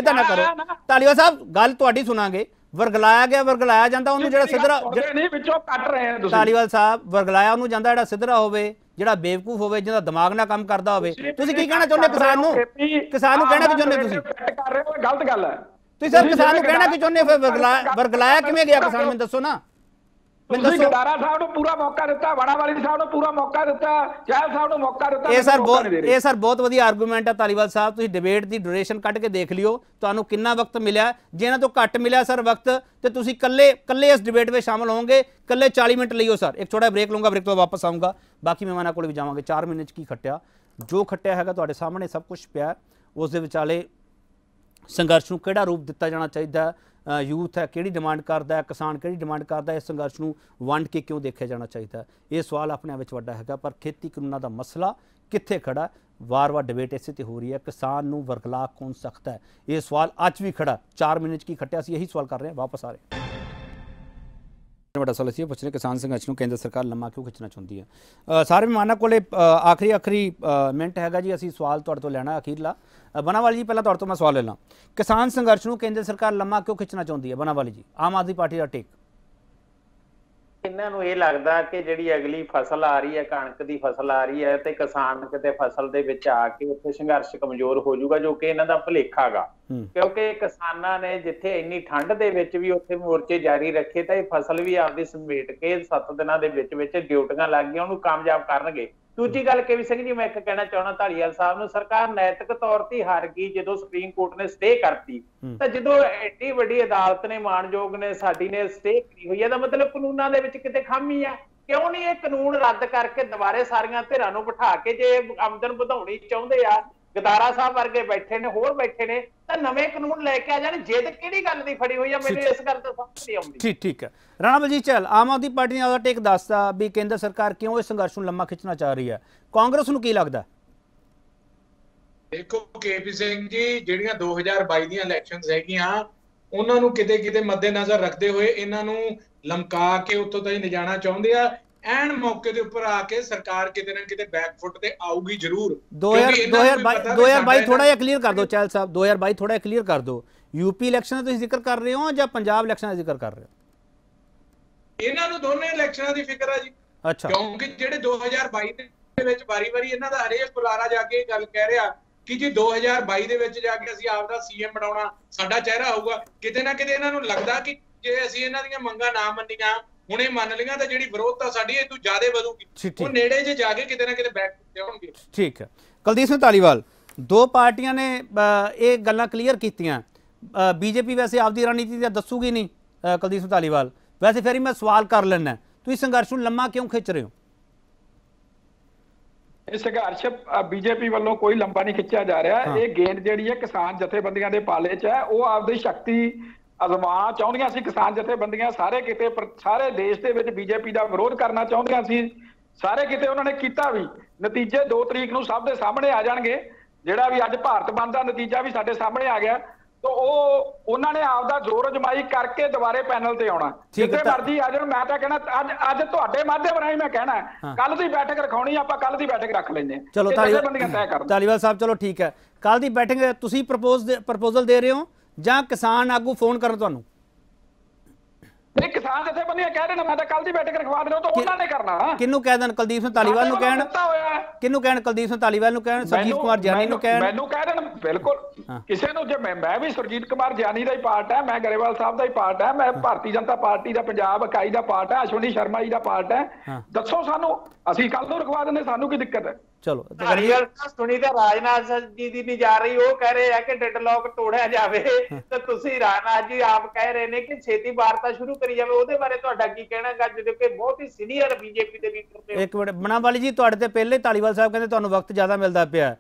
धालीवाल साहब गल तुहाडी सुणांगे। ਵਰਗਲਾਇਆ ਗਿਆ ਵਰਗਲਾਇਆ ਜਾਂਦਾ ਉਹਨੂੰ ਜਿਹੜਾ ਸਿੱਧਰਾ ਨਹੀਂ ਵਿੱਚੋਂ ਕੱਟ ਰਹੇ ਆ ਤੁਸੀਂ। ਧਾਲੀਵਾਲ ਸਾਹਿਬ ਵਰਗਲਾਇਆ ਉਹਨੂੰ ਜਾਂਦਾ ਜਿਹੜਾ ਸਿੱਧਰਾ ਹੋਵੇ, ਜਿਹੜਾ ਬੇਵਕੂਫ ਹੋਵੇ, ਜਿਹਦਾ ਦਿਮਾਗ ਨਾਲ ਕੰਮ ਕਰਦਾ ਹੋਵੇ। ਤੁਸੀਂ ਕੀ ਕਹਿਣਾ ਚਾਹੁੰਦੇ ਕਿਸਾਨ ਨੂੰ ਕਹਿਣਾ ਕੀ ਚਾਹੁੰਦੇ ਤੁਸੀਂ? ਕਰ ਰਹੇ ਹੋ ਗਲਤ ਗੱਲ ਹੈ। ਤੁਸੀਂ ਸਰ ਕਿਸਾਨ ਨੂੰ ਕਹਿਣਾ ਕੀ ਚਾਹੁੰਦੇ ਫਿਰ ਵਰਗਲਾਇਆ ਕਿਵੇਂ ਗਿਆ ਕਿਸਾਨ ਮੈਨੂੰ ਦੱਸੋ ਨਾ। गदारा साहब ने पूरा मौका दिता, वाड़ावाली साहब ने पूरा मौका दिता, चहल साहब ने मौका दिता। ये सर बहुत वधिया आर्गूमेंट है धालीवाल साहब। तुसीं डिबेट दी ड्यूरेशन कट के देख लियो तुहानू कितना वक्त मिलया। जे इन्हां तों घट मिलया सर वक्त तो तुसीं कल्ले इस डिबेट में शामिल होवोगे। कल्ले 40 मिनट लियो सर। एक छोटा ब्रेक लूँगा, ब्रेक तो वापस आऊँगा। बाकी मेहमानों को भी जावांगे। 4 महीने की खट्टिया जो खट्टिया हैगा तुहाडे सामने सब कुछ पिया। उस दे विचाले संघर्ष नूं किहड़ा रूप दिता जाना चाहीदा, यूथ है किहड़ी डिमांड करता है, किसान किहड़ी डिमांड करता है, इस संघर्ष नूं वंड के क्यों देखा जाना चाहिए। ये सवाल अपने आप वड्डा हैगा। पर खेती कानूनों का मसला कित्थे खड़ा, वार डिबेट इसे ते हो रही है। किसान नूं वरगला कौन सकता है, ये सवाल अच भी खड़ा। 4 मिनट की खट्टिया यही सवाल कर रहे हैं। वापस आ रहे हैं। बड़ा सवाल असीं पुछ रहे किसान संघर्ष नूं केंद्र सरकार लम्मा क्यों खिंचना चाहती है। सारे मेहमानों को आखिरी मिनट हैगा जी। असीं सवाल तुहाडे तो लैणा अखीरला। बनावाली जी पहला तौर तो मैं सवाल ले ला, किसान संघर्ष नूं केंद्र सरकार लम्मा क्यों खिंचना चाहती है? बनावाली जी आम आदमी पार्टी का टेक। इन्हां नूं इह लगदा कि जिहड़ी अगली फसल आ रही है, कणक दी फसल आ रही है ते किसान किते फसल दे विच आके उत्थे संघर्ष कमजोर हो जाऊगा, जो कि इन्हां दा भलेखा गा। क्योंकि किसानां ने जिथे इन्नी ठंड दे विच भी उत्थे मोर्चे जारी रखे तां इह फसल भी आपदी समेट के 7 दिनां दे विच विच ड्यूटियां लग गईआं उहनूं कामयाब करनगे। दूजी गल के पी सिंह जी मैं एक कहना चाहना धालीवाल साहब नूं, सरकार नैतिक तौर ते हार गई। जो सुप्रीम कोर्ट ने स्टे करती तो जो एड्डी वड्डी अदालत ने मानयोग ने साडी ने स्टे करी हुई है, मतलब कानूनां दे विच किते खामी है। क्यों नहीं ये कानून रद्द करके दुबारे सारियां धिरां नूं बिठा के जे आमदन वधाउणी चाहुंदे आ, गदारा साहब वर्गे बैठे ने होर बैठे ने, तो नवे कानून लेके आ जाने। जिद किहड़ी गल दी फड़ी हुई है, मैनूं इस गल दा समझ नहीं आउंदी। ठीक है राणा बलजीत चहल आम आदमी पार्टी ने आपका टेक दसदा भी केंद्र सरकार क्यों इस संघर्ष नूं लम्मा खिंचना चाह रही है, कांग्रेस नूं की लगदा? देखो के पी सिंह जी, जिहड़ियां 2022 दी इलैक्शनस हैगियां उन्हां नूं किते किते मद्देनजर रखदे होए इन्हां नूं लमका के उत्तों ताईं लिजाना चाहुंदे आ। ਐਨ ਮੌਕੇ ਦੇ ਉੱਪਰ ਆ ਕੇ ਸਰਕਾਰ ਕਿਤੇ ਨਾ ਕਿਤੇ ਬੈਕਫੁੱਟ ਤੇ ਆਊਗੀ ਜ਼ਰੂਰ। 2022 ਥੋੜਾ ਜਿਹਾ ਕਲੀਅਰ ਕਰ ਦਿਓ ਚਹਿਲ ਸਾਹਿਬ, 2022 ਥੋੜਾ ਜਿਹਾ ਕਲੀਅਰ ਕਰ ਦਿਓ। ਯੂਪੀ ਇਲੈਕਸ਼ਨ ਦਾ ਤੁਸੀਂ ਜ਼ਿਕਰ ਕਰ ਰਹੇ ਹੋ ਜਾਂ ਪੰਜਾਬ ਇਲੈਕਸ਼ਨ ਦਾ ਜ਼ਿਕਰ ਕਰ ਰਹੇ ਹੋ? ਇਹਨਾਂ ਨੂੰ ਦੋਨੇ ਇਲੈਕਸ਼ਨਾਂ ਦੀ ਫਿਕਰ ਆ ਜੀ। ਅੱਛਾ, ਕਿਉਂਕਿ ਜਿਹੜੇ 2022 ਦੇ ਵਿੱਚ ਵਾਰੀ-ਵਾਰੀ ਇਹਨਾਂ ਦਾ ਹਰੇਕ ਬੁਲਾਰਾ ਜਾ ਕੇ ਇਹ ਗੱਲ ਕਹਿ ਰਿਹਾ ਕਿ ਜੀ 2022 ਦੇ ਵਿੱਚ ਜਾ ਕੇ ਅਸੀਂ ਆਪ ਦਾ ਸੀਐਮ ਬਣਾਉਣਾ, ਸਾਡਾ ਚਿਹਰਾ ਹੋਊਗਾ। ਕਿਤੇ ਨਾ ਕਿਤੇ ਇਹਨਾਂ ਨੂੰ ਲੱਗਦਾ ਕਿ ਜੇ ਅਸੀਂ ਇਹਨਾਂ ਦੀਆਂ ਮੰਗਾਂ ਨਾ ਮੰਨੀਆਂ, ਹੁਣ ਇਹ ਮੰਨ ਲਈਆਂ ਤਾਂ ਜਿਹੜੀ ਵਿਰੋਧਤਾ ਸਾਡੀ ਇਹ ਤੋਂ ਜ਼ਿਆਦਾ ਵਧੂਗੀ, ਉਹ ਨੇੜੇ ਜੇ ਜਾ ਕੇ ਕਿਤੇ ਨਾ ਕਿਤੇ ਬੈਕ ਜਾਣਗੇ। ਠੀਕ ਹੈ ਕੁਲਦੀਪ ਸਿੰਘ ਧਾਲੀਵਾਲ, ਦੋ ਪਾਰਟੀਆਂ ਨੇ ਇਹ ਗੱਲਾਂ ਕਲੀਅਰ ਕੀਤੀਆਂ। ਬੀਜੇਪੀ ਵੈਸੇ ਆਪਦੀ ਰਣਨੀਤੀ ਤਾਂ ਦੱਸੂਗੀ ਨਹੀਂ। ਕੁਲਦੀਪ ਸਿੰਘ ਧਾਲੀਵਾਲ ਵੈਸੇ ਫਿਰ ਮੈਂ ਸਵਾਲ ਕਰ ਲੈਣਾ, ਤੁਸੀਂ ਸੰਘਰਸ਼ ਨੂੰ ਲੰਮਾ ਕਿਉਂ ਖਿੱਚ ਰਹੇ ਹੋ? ਇਹ ਸੰਘਰਸ਼ ਬੀਜੇਪੀ ਵੱਲੋਂ ਕੋਈ ਲੰਬਾ ਨਹੀਂ ਖਿੱਚਿਆ ਜਾ ਰਿਹਾ। ਇਹ ਗੇਂਦ ਜਿਹੜੀ ਹੈ ਕਿਸਾਨ ਜਥੇਬੰਦੀਆਂ ਦੇ ਪਾਲੇ 'ਚ ਹੈ। ਉਹ ਆਪਦੀ ਸ਼ਕਤੀ ਅਜ਼ਮਾ ਚਾਹੁੰਦੀਆਂ ਸੀ। ਕਿਸਾਨ ਜਥੇਬੰਦੀਆਂ ਸਾਰੇ ਕਿਤੇ ਸਾਰੇ ਦੇਸ਼ ਦੇ ਵਿੱਚ ਬੀਜੇਪੀ ਦਾ ਵਿਰੋਧ ਕਰਨਾ ਚਾਹੁੰਦੀਆਂ ਸੀ, ਸਾਰੇ ਕਿਤੇ ਉਹਨਾਂ ਨੇ ਕੀਤਾ ਵੀ। ਨਤੀਜੇ 2 ਤਰੀਕ ਨੂੰ ਸਭ ਦੇ ਸਾਹਮਣੇ ਆ ਜਾਣਗੇ। ਜਿਹੜਾ ਵੀ ਅੱਜ ਭਾਰਤ ਬੰਦ ਦਾ ਨਤੀਜਾ ਵੀ ਸਾਡੇ ਸਾਹਮਣੇ ਆ ਗਿਆ, ਤਾਂ ਉਹ ਉਹਨਾਂ ਨੇ ਆਪਦਾ ਜ਼ੋਰ ਅਜਮਾਈ ਕਰਕੇ ਦੁਬਾਰੇ ਪੈਨਲ ਤੇ ਆਉਣਾ। ਜਿੱਥੇ ਮਰਜ਼ੀ ਆ ਜਾਣ, ਮੈਂ ਤਾਂ ਕਹਿਣਾ ਅੱਜ ਤੁਹਾਡੇ ਮਾਧਿਅਮ ਰਾਹੀਂ ਮੈਂ ਕਹਿਣਾ ਕੱਲ ਦੀ ਬੈਠਕ ਰਖਾਉਣੀ, ਆਪਾਂ ਕੱਲ ਦੀ ਬੈਠਕ ਰੱਖ ਲੈਂਦੇ ਹਾਂ। ਚਲੋ ਧਾਲੀਵਾਲ ਸਾਹਿਬ ਚਲੋ ਠੀਕ ਹੈ, ਕੱਲ ਦੀ ਬੈਠਕ ਤੁਸੀਂ ਪ੍ਰਪੋਜ਼ਲ ਦੇ ਰਹੇ ਹੋ ਜਾਂ किसान आगू फोन कर ਤੁਹਾਨੂੰ? ਨਹੀਂ किसान ਇੱਥੇ ਬੰਦੀਆਂ ਕਹਿ ਰਹੇ ਨੇ ਮੈਂ ਤਾਂ ਕੱਲ ਦੀ ਬੈਠਕ ਰਖਵਾ ਦੇਣਾ, ਤਾਂ ਉਹਨਾਂ ਨੇ ਕਰਨਾ। ਕਿਹਨੂੰ ਕਹਿ ਦੇਣ? ਕੁਲਦੀਪ ਸਿੰਘ ਧਾਲੀਵਾਲ ਨੂੰ ਕਹਿਣ? ਕਿਹਨੂੰ ਕਹਿਣ? ਕੁਲਦੀਪ ਸਿੰਘ ਧਾਲੀਵਾਲ ਨੂੰ ਕਹਿਣ? ਸੁਰਜੀਤ ਕੁਮਾਰ ਜਾਨੀ ਨੂੰ ਕਹਿਣ? ਮੈਨੂੰ ਕਹਿ ਦੇਣ, ਬਿਲਕੁਲ ਕਿਸੇ ਨੂੰ। ਜੇ ਮੈਂ ਵੀ ਸੁਰਜੀਤ ਕੁਮਾਰ ਜਾਨੀ ਦਾ ਹੀ ਪਾਰਟ ਹੈ, ਮੈਂ ਗਰੇਵਾਲ ਸਾਹਿਬ ਦਾ ਹੀ ਪਾਰਟ ਹੈ, ਮੈਂ ਭਾਰਤੀ ਜਨਤਾ ਪਾਰਟੀ ਦਾ ਪੰਜਾਬ ਇਕਾਈ ਦਾ ਪਾਰਟ ਹੈ, ਅਸ਼ਵਨੀ ਸ਼ਰਮਾ ਜੀ ਦਾ ਪਾਰਟ ਹੈ। ਦੱਸੋ ਸਾਨੂੰ, ਅਸੀਂ ਕੱਲ ਨੂੰ ਰਖਵਾ ਦਿੰਦੇ, ਸਾਨੂੰ ਕੀ ਦਿੱਕਤ ਹੈ? चलो सुनीता राजनाथ जी दी जा रही हो कह रहे हैं कि डेडलॉक तोड़िया जाए तो तुसी राजनाथ जी आप कह रहे ने कि छेती वार्ता शुरू करी जाए ओदे बारे तुहाडा की कहना गा जिदे के बहुत ही सीनियर बीजेपी दे लीडर ने एक मिनट बनावाली जी तुहाडे ते पहले धालीवाल साहब कहंदे तुहानू वक्त ज़्यादा मिलदा पिया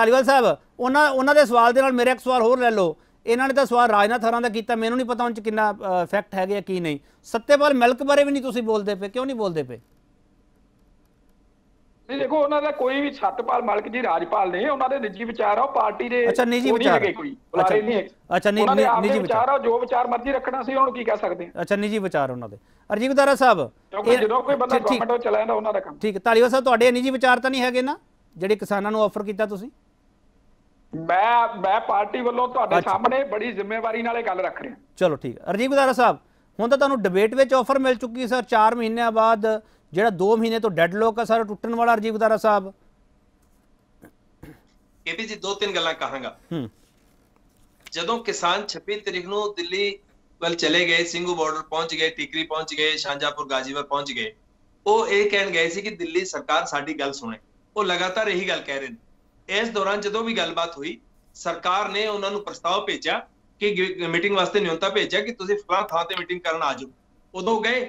धालीवाल साहब उन्हां दे सवाल दे नाल मेरा एक सवाल होर लै लो इन्हां ने तां सवाल राजनाथ हरां दा कीता मैनूं नहीं पता उन च किन्ना फैक्ट है या की नहीं सत्यपाल मलिक बारे भी नहीं तुसी बोलदे पे क्यों नहीं बोलदे पे देखो उन्होंने कोई भी सतपाल मलिक जी राजपाल ने उन्होंने निजी विचार है पार्टी के अच्छा निजी विचार है कोई बुलारे नहीं है अच्छा निजी विचार है जो विचार मर्जी रखना सी उन्होंने की कह सकते हैं अच्छा निजी विचार उन्होंने अरजीत दारा साहब जो कोई बंदा गवर्नमेंट में चलाया ना उन्होंने का काम ठीक है धालीवाल साहब तुहाडे निजी विचार तो नहीं है ना जिहड़े किसानां नूं ऑफर कीता तुसीं मैं पार्टी वालों तुहाडे सामने बड़ी जिम्मेवारी नाल गल रख रहे हैं चलो ठीक है अरजीत दारा साहब हुण तां तुहानूं डिबेट विच ऑफर मिल चुकी सर 4 महीने बाद ਜਿਹੜਾ 2 ਮਹੀਨੇ ਤੋਂ ਡੈਡਲੌਕ ਆ ਸਾਰਾ ਟੁੱਟਣ ਵਾਲਾ ਅਰਜੀਵ ਦਾਰਾ ਸਾਹਿਬ ਕੇਪੀ ਜੀ 2-3 ਗੱਲਾਂ ਕਹਾਂਗਾ ਜਦੋਂ ਕਿਸਾਨ 26 ਤਰੀਕ ਨੂੰ ਦਿੱਲੀ ਵੱਲ ਚਲੇ ਗਏ ਸਿੰਘੂ ਬਾਰਡਰ ਪਹੁੰਚ ਗਏ ਟਿਕਰੀ ਪਹੁੰਚ ਗਏ ਸ਼ਾਂਜਾਪੁਰ ਗਾਜ਼ੀਪੁਰ ਪਹੁੰਚ ਗਏ ਉਹ ਇਹ ਕਹਿਣ ਗਏ ਸੀ ਕਿ ਦਿੱਲੀ ਸਰਕਾਰ ਸਾਡੀ ਗੱਲ ਸੁਣੇ ਉਹ ਲਗਾਤਾਰ ਇਹੀ ਗੱਲ ਕਹਿ ਰਹੇ ਨੇ ਇਸ ਦੌਰਾਨ ਜਦੋਂ ਵੀ ਗੱਲਬਾਤ ਹੋਈ ਸਰਕਾਰ ਨੇ ਉਹਨਾਂ ਨੂੰ ਪ੍ਰਸਤਾਵ ਭੇਜਿਆ ਕਿ ਮੀਟਿੰਗ ਵਾਸਤੇ ਨਿਯੁੰਤਾ ਭੇਜਿਆ ਕਿ ਤੁਸੀਂ ਫਲਾਂ ਥਾਂ ਤੇ ਮੀਟਿੰਗ ਕਰਨ ਆ ਜਾਓ ਉਦੋਂ ਗਏ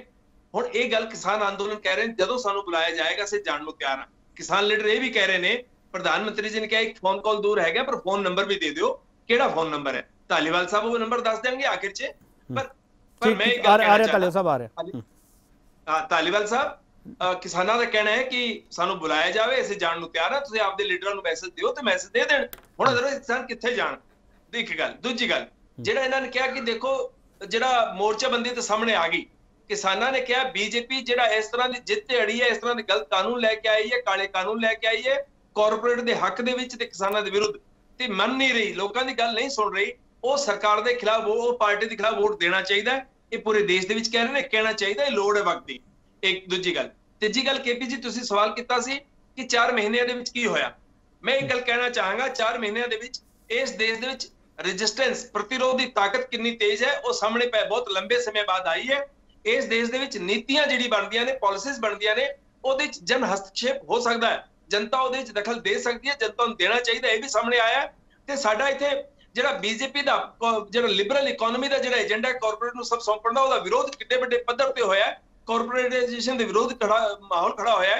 ਹੁਣ ਇਹ ਗੱਲ किसान आंदोलन कह रहे हैं जो सानू बुलाया जाएगा असीं जाण नूं तैयार हां किसान लीडर यह भी कह रहे हैं प्रधानमंत्री जी ने कहा एक फोन कॉल दूर है पर फोन नंबर भी दे दिओ किहड़ा फोन नंबर है धालीवाल साहब वो नंबर दस देंगे आखिर च पर मैं एक गल हां धालीवाल साहब किसानां दा कहना है कि सानू बुलाया जाए असीं जाण नूं तैयार हां तुसीं आपदे लीडरां नूं मैसेज दिओ ते मैसेज दे देण हुण अदरवाइज किसान कित्थे जाण दी इक गल दूजी गल जिहड़ा इन्हां ने कहा कि देखो जिहड़ा मोर्चाबंदी ते सामने आ गई किसाना ने कहा बीजेपी जिहड़ा इस तरह की जित्ते अड़ी है इस तरह के गलत कानून लैके आई है काले कानून लैके आई है कॉरपोरेट के हक के विच ते किसानां दे विरुद्ध ते मन नहीं रही लोगों की गल नहीं सुन रही वो सरकार के खिलाफ वो पार्टी के खिलाफ वोट देना चाहिए ये पूरे देश दे विच कह रहे ने कहना चाहिए लोड़ है वक्त दी एक दूजी गल तीजी गल केपी जी तुसीं सवाल कीता सी कि 4 महीने दे विच की होया मैं एक गल कहना चाहांगा 4 महीने दे विच इस देश दे विच रेजिस्टेंस प्रतिरोध की ताकत कितनी तेज है वो सामने पै बहुत लंबे समय बाद आई है इस देश दे विच नीतियां जिहड़ी बनदियां ने पॉलिसीज बनदियां ने उहदे विच जन हस्तक्षेप हो सकता है जनता उहदे विच दखल दे सकती है जनता नूं देना चाहिए यह भी सामने आया ते साडा इत्थे जिहड़ा बीजेपी दा जिहड़ा लिबरल इकोनॉमी दा जिहड़ा एजेंडा कॉरपोरेट नूं सब सौंपण दा उहदा विरोध किड्डे वड्डे पद्धर ते होया कॉरपोरेटाइजेशन दे विरोध खड़ा माहौल खड़ा होया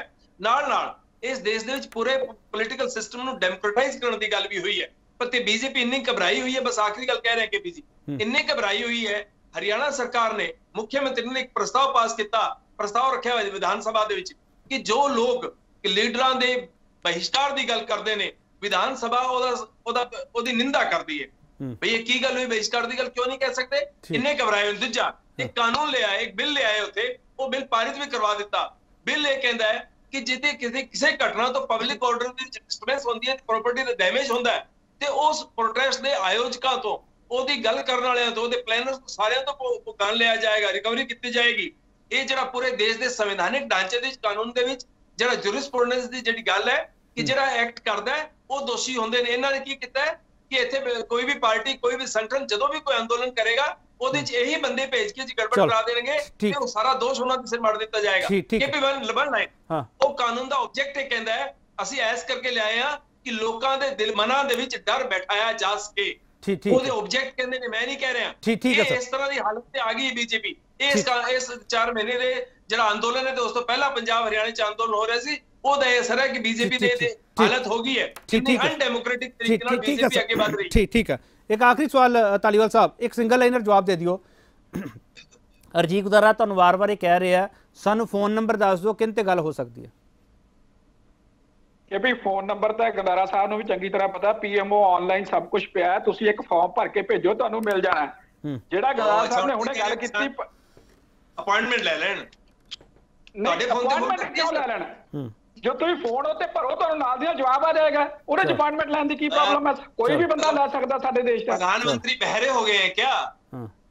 नाल नाल इस देश दे विच पूरे पोलिटिकल सिस्टम नूं डेमोक्रेटाइज करन दी गल भी होई है पर ते बीजेपी इन्नी घबराई हुई है बस आखिरी गल कह रहे हैं के पी जी इन्नी घबराई हुई है हरियाणा सरकार ने मुख्यमंत्री ने एक प्रस्ताव पास किया प्रस्ताव रखा हुआ विधानसभा कि जो लोग लीडरां दे बहिष्कार की गल करते हैं विधानसभा निंदा करती है भाई ये की गल हुई बहिष्कार की गल क्यों नहीं कह सकते इन्ने घबराए दूजा एक कानून ले आए एक बिल ले आए उसे वो बिल पारित भी करवा दिता बिल यह कहता है कि जिते किसी घटना तो पब्लिक ऑर्डर की डिस्टर्बेंस होती है प्रॉपर्टी का डैमेज होता है तो उस प्रोटेस्ट के आयोजकों तो ਉਹਦੀ ਗੱਲ ਕਰਨ ਵਾਲਿਆਂ ਤੋਂ ਉਹਦੇ ਪਲੈਨਰਸ ਤੋਂ ਸਾਰਿਆਂ ਤੋਂ ਭੁਗਤਾਨ ਲਿਆ ਜਾਏਗਾ ਰਿਕਵਰੀ ਕੀਤੀ ਜਾਏਗੀ ਇਹ ਜਿਹੜਾ ਪੂਰੇ ਦੇਸ਼ ਦੇ ਸੰਵਿਧਾਨਿਕ ਢਾਂਚੇ ਦੇ ਕਾਨੂੰਨ ਦੇ ਵਿੱਚ ਜਿਹੜਾ ਜੁਰਿਸਪ੍ਰੂਡੈਂਸ ਦੀ ਜਿਹੜੀ ਗੱਲ ਹੈ ਕਿ ਜਿਹੜਾ ਐਕਟ ਕਰਦਾ ਹੈ ਉਹ ਦੋਸ਼ੀ ਹੁੰਦੇ ਨੇ ਇਹਨਾਂ ਨੇ ਕੀ ਕੀਤਾ ਕਿ ਇੱਥੇ ਕੋਈ ਵੀ ਪਾਰਟੀ ਕੋਈ ਵੀ ਸੰਗਠਨ ਜਦੋਂ ਵੀ ਕੋਈ ਅੰਦੋਲਨ ਕਰੇਗਾ ਉਹਦੇ ਵਿੱਚ ਇਹੀ ਬੰਦੇ ਭੇਜ ਕੇ ਜੀ ਗੜਬੜ ਕਰਾ ਦੇਣਗੇ ਤੇ ਉਹ ਸਾਰਾ ਦੋਸ਼ ਉਹਨਾਂ ਦੇ ਸਿਰ ਮੜ ਦਿੱਤਾ ਜਾਏਗਾ ਕਿ ਵੀ ਲਬਣ ਹੈ ਉਹ ਕਾਨੂੰਨ ਦਾ ਆਬਜੈਕਟ ਇਹ ਕਹਿੰਦਾ ਹੈ ਅਸੀਂ ਐਸ ਕਰਕੇ ਲਿਆਏ ਆ ਕਿ ਲੋਕਾਂ ਦੇ ਦਿਲ ਮਨਾਂ ਦੇ ਵਿੱਚ ਡਰ ਬਿਠਾਇਆ ਜਾ ਸਕੇ एक आखिरी सवाल धालीवाल साहब एक सिंगल लाइनर जवाब दे दियो अरजीत गुदारा तुहानूं वार-वार ये कह रहा है सानूं फोन नंबर दस दो किन्ते गल हो सकती है भी फोन नंबर तो गुदारा साहब नूं भी चंगी तरह पता पीएमओ ऑनलाइन सब कुछ पिया तुसीं एक फॉर्म भर के भेजो तुहानूं मिल जाना जिहड़ा गुदारा साहब ने हुणे गल कीती अपॉइंटमेंट ले लेण तुहाडे फोन ते अपॉइंटमेंट क्यों ले लेण जो तुसीं फोन उत्ते भरो तुहानूं नाल दी जवाब आ जाएगा उहदे च अपॉइंटमेंट लैण दी की प्रॉब्लम है कोई भी बंदा ले सकदा साडे देश दा प्रधानमंत्री बहरे हो गए हैं क्या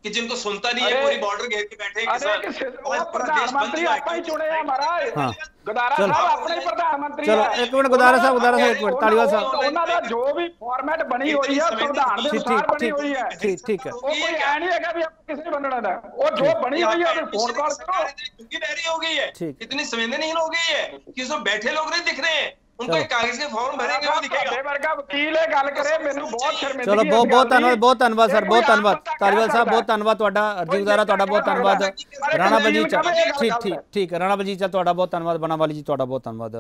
कि जिनको सुनता नहीं है पूरी बॉर्डर घेर के बैठे प्रधानमंत्री आपा ही चुने हैं महाराज गुदारा साहब अपने ही प्रधानमंत्री चलो एक मिनट गुदारा साहब एक मिनट धालीवाल साहब ਉਹਨਾਂ ਦਾ जो भी फॉर्मेट बनी हुई है संविधान के अनुसार बनी हुई है ठीक है वो कोई ऐ नहीं है कि आप किसने बनना था वो जो बनी हुई है फोन कॉल करो क्योंकि बहरी हो गई है इतनी संवेदनहीन हो गई है कि सब बैठे लोग नहीं दिख रहे हैं चलो बहुत धन्यवाद सर, बहुत धन्यवाद तालीवाल साहब, बहुत धन्यवाद अर्जी गुजारा, बहुत धन्यवाद राणा बलजीचा, ठीक ठीक ठीक राणा बलजीचा बहुत धन्यवाद, बनावाली जी बहुत धन्यवाद।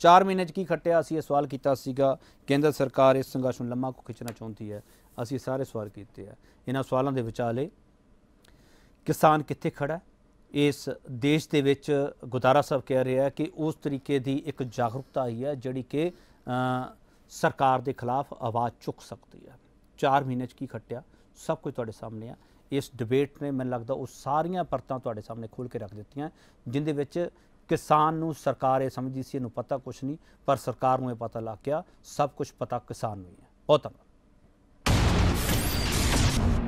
4 महीने की खट्टिया असी सवाल किया सीगा, केंद्र सरकार इस संघर्ष में लम्मा को खिंचना चाहती है, असी सारे सवाल किए हैं। इन्हां सवालों के विचाले किसान कित्थे खड़ा इस देश के विच गुदारा साहब कह रहे हैं कि उस तरीके की एक जागरूकता आई है जिड़ी कि सरकार के खिलाफ आवाज़ चुक सकती है। 4 महीने की खट्टिया सब कुछ तुहाडे सामने है। इस डिबेट ने मैनूं लगदा उस सारिया परतां तुहाडे सामने खोल के रख दित्तियां जिंदे विच किसान नूं सरकार ये समझदी सी इहनूं पता कुछ नहीं, पर सरकार नूं ये पता लग गया सब कुछ पता किसान नूं ही है। बहुत धन्नवाद।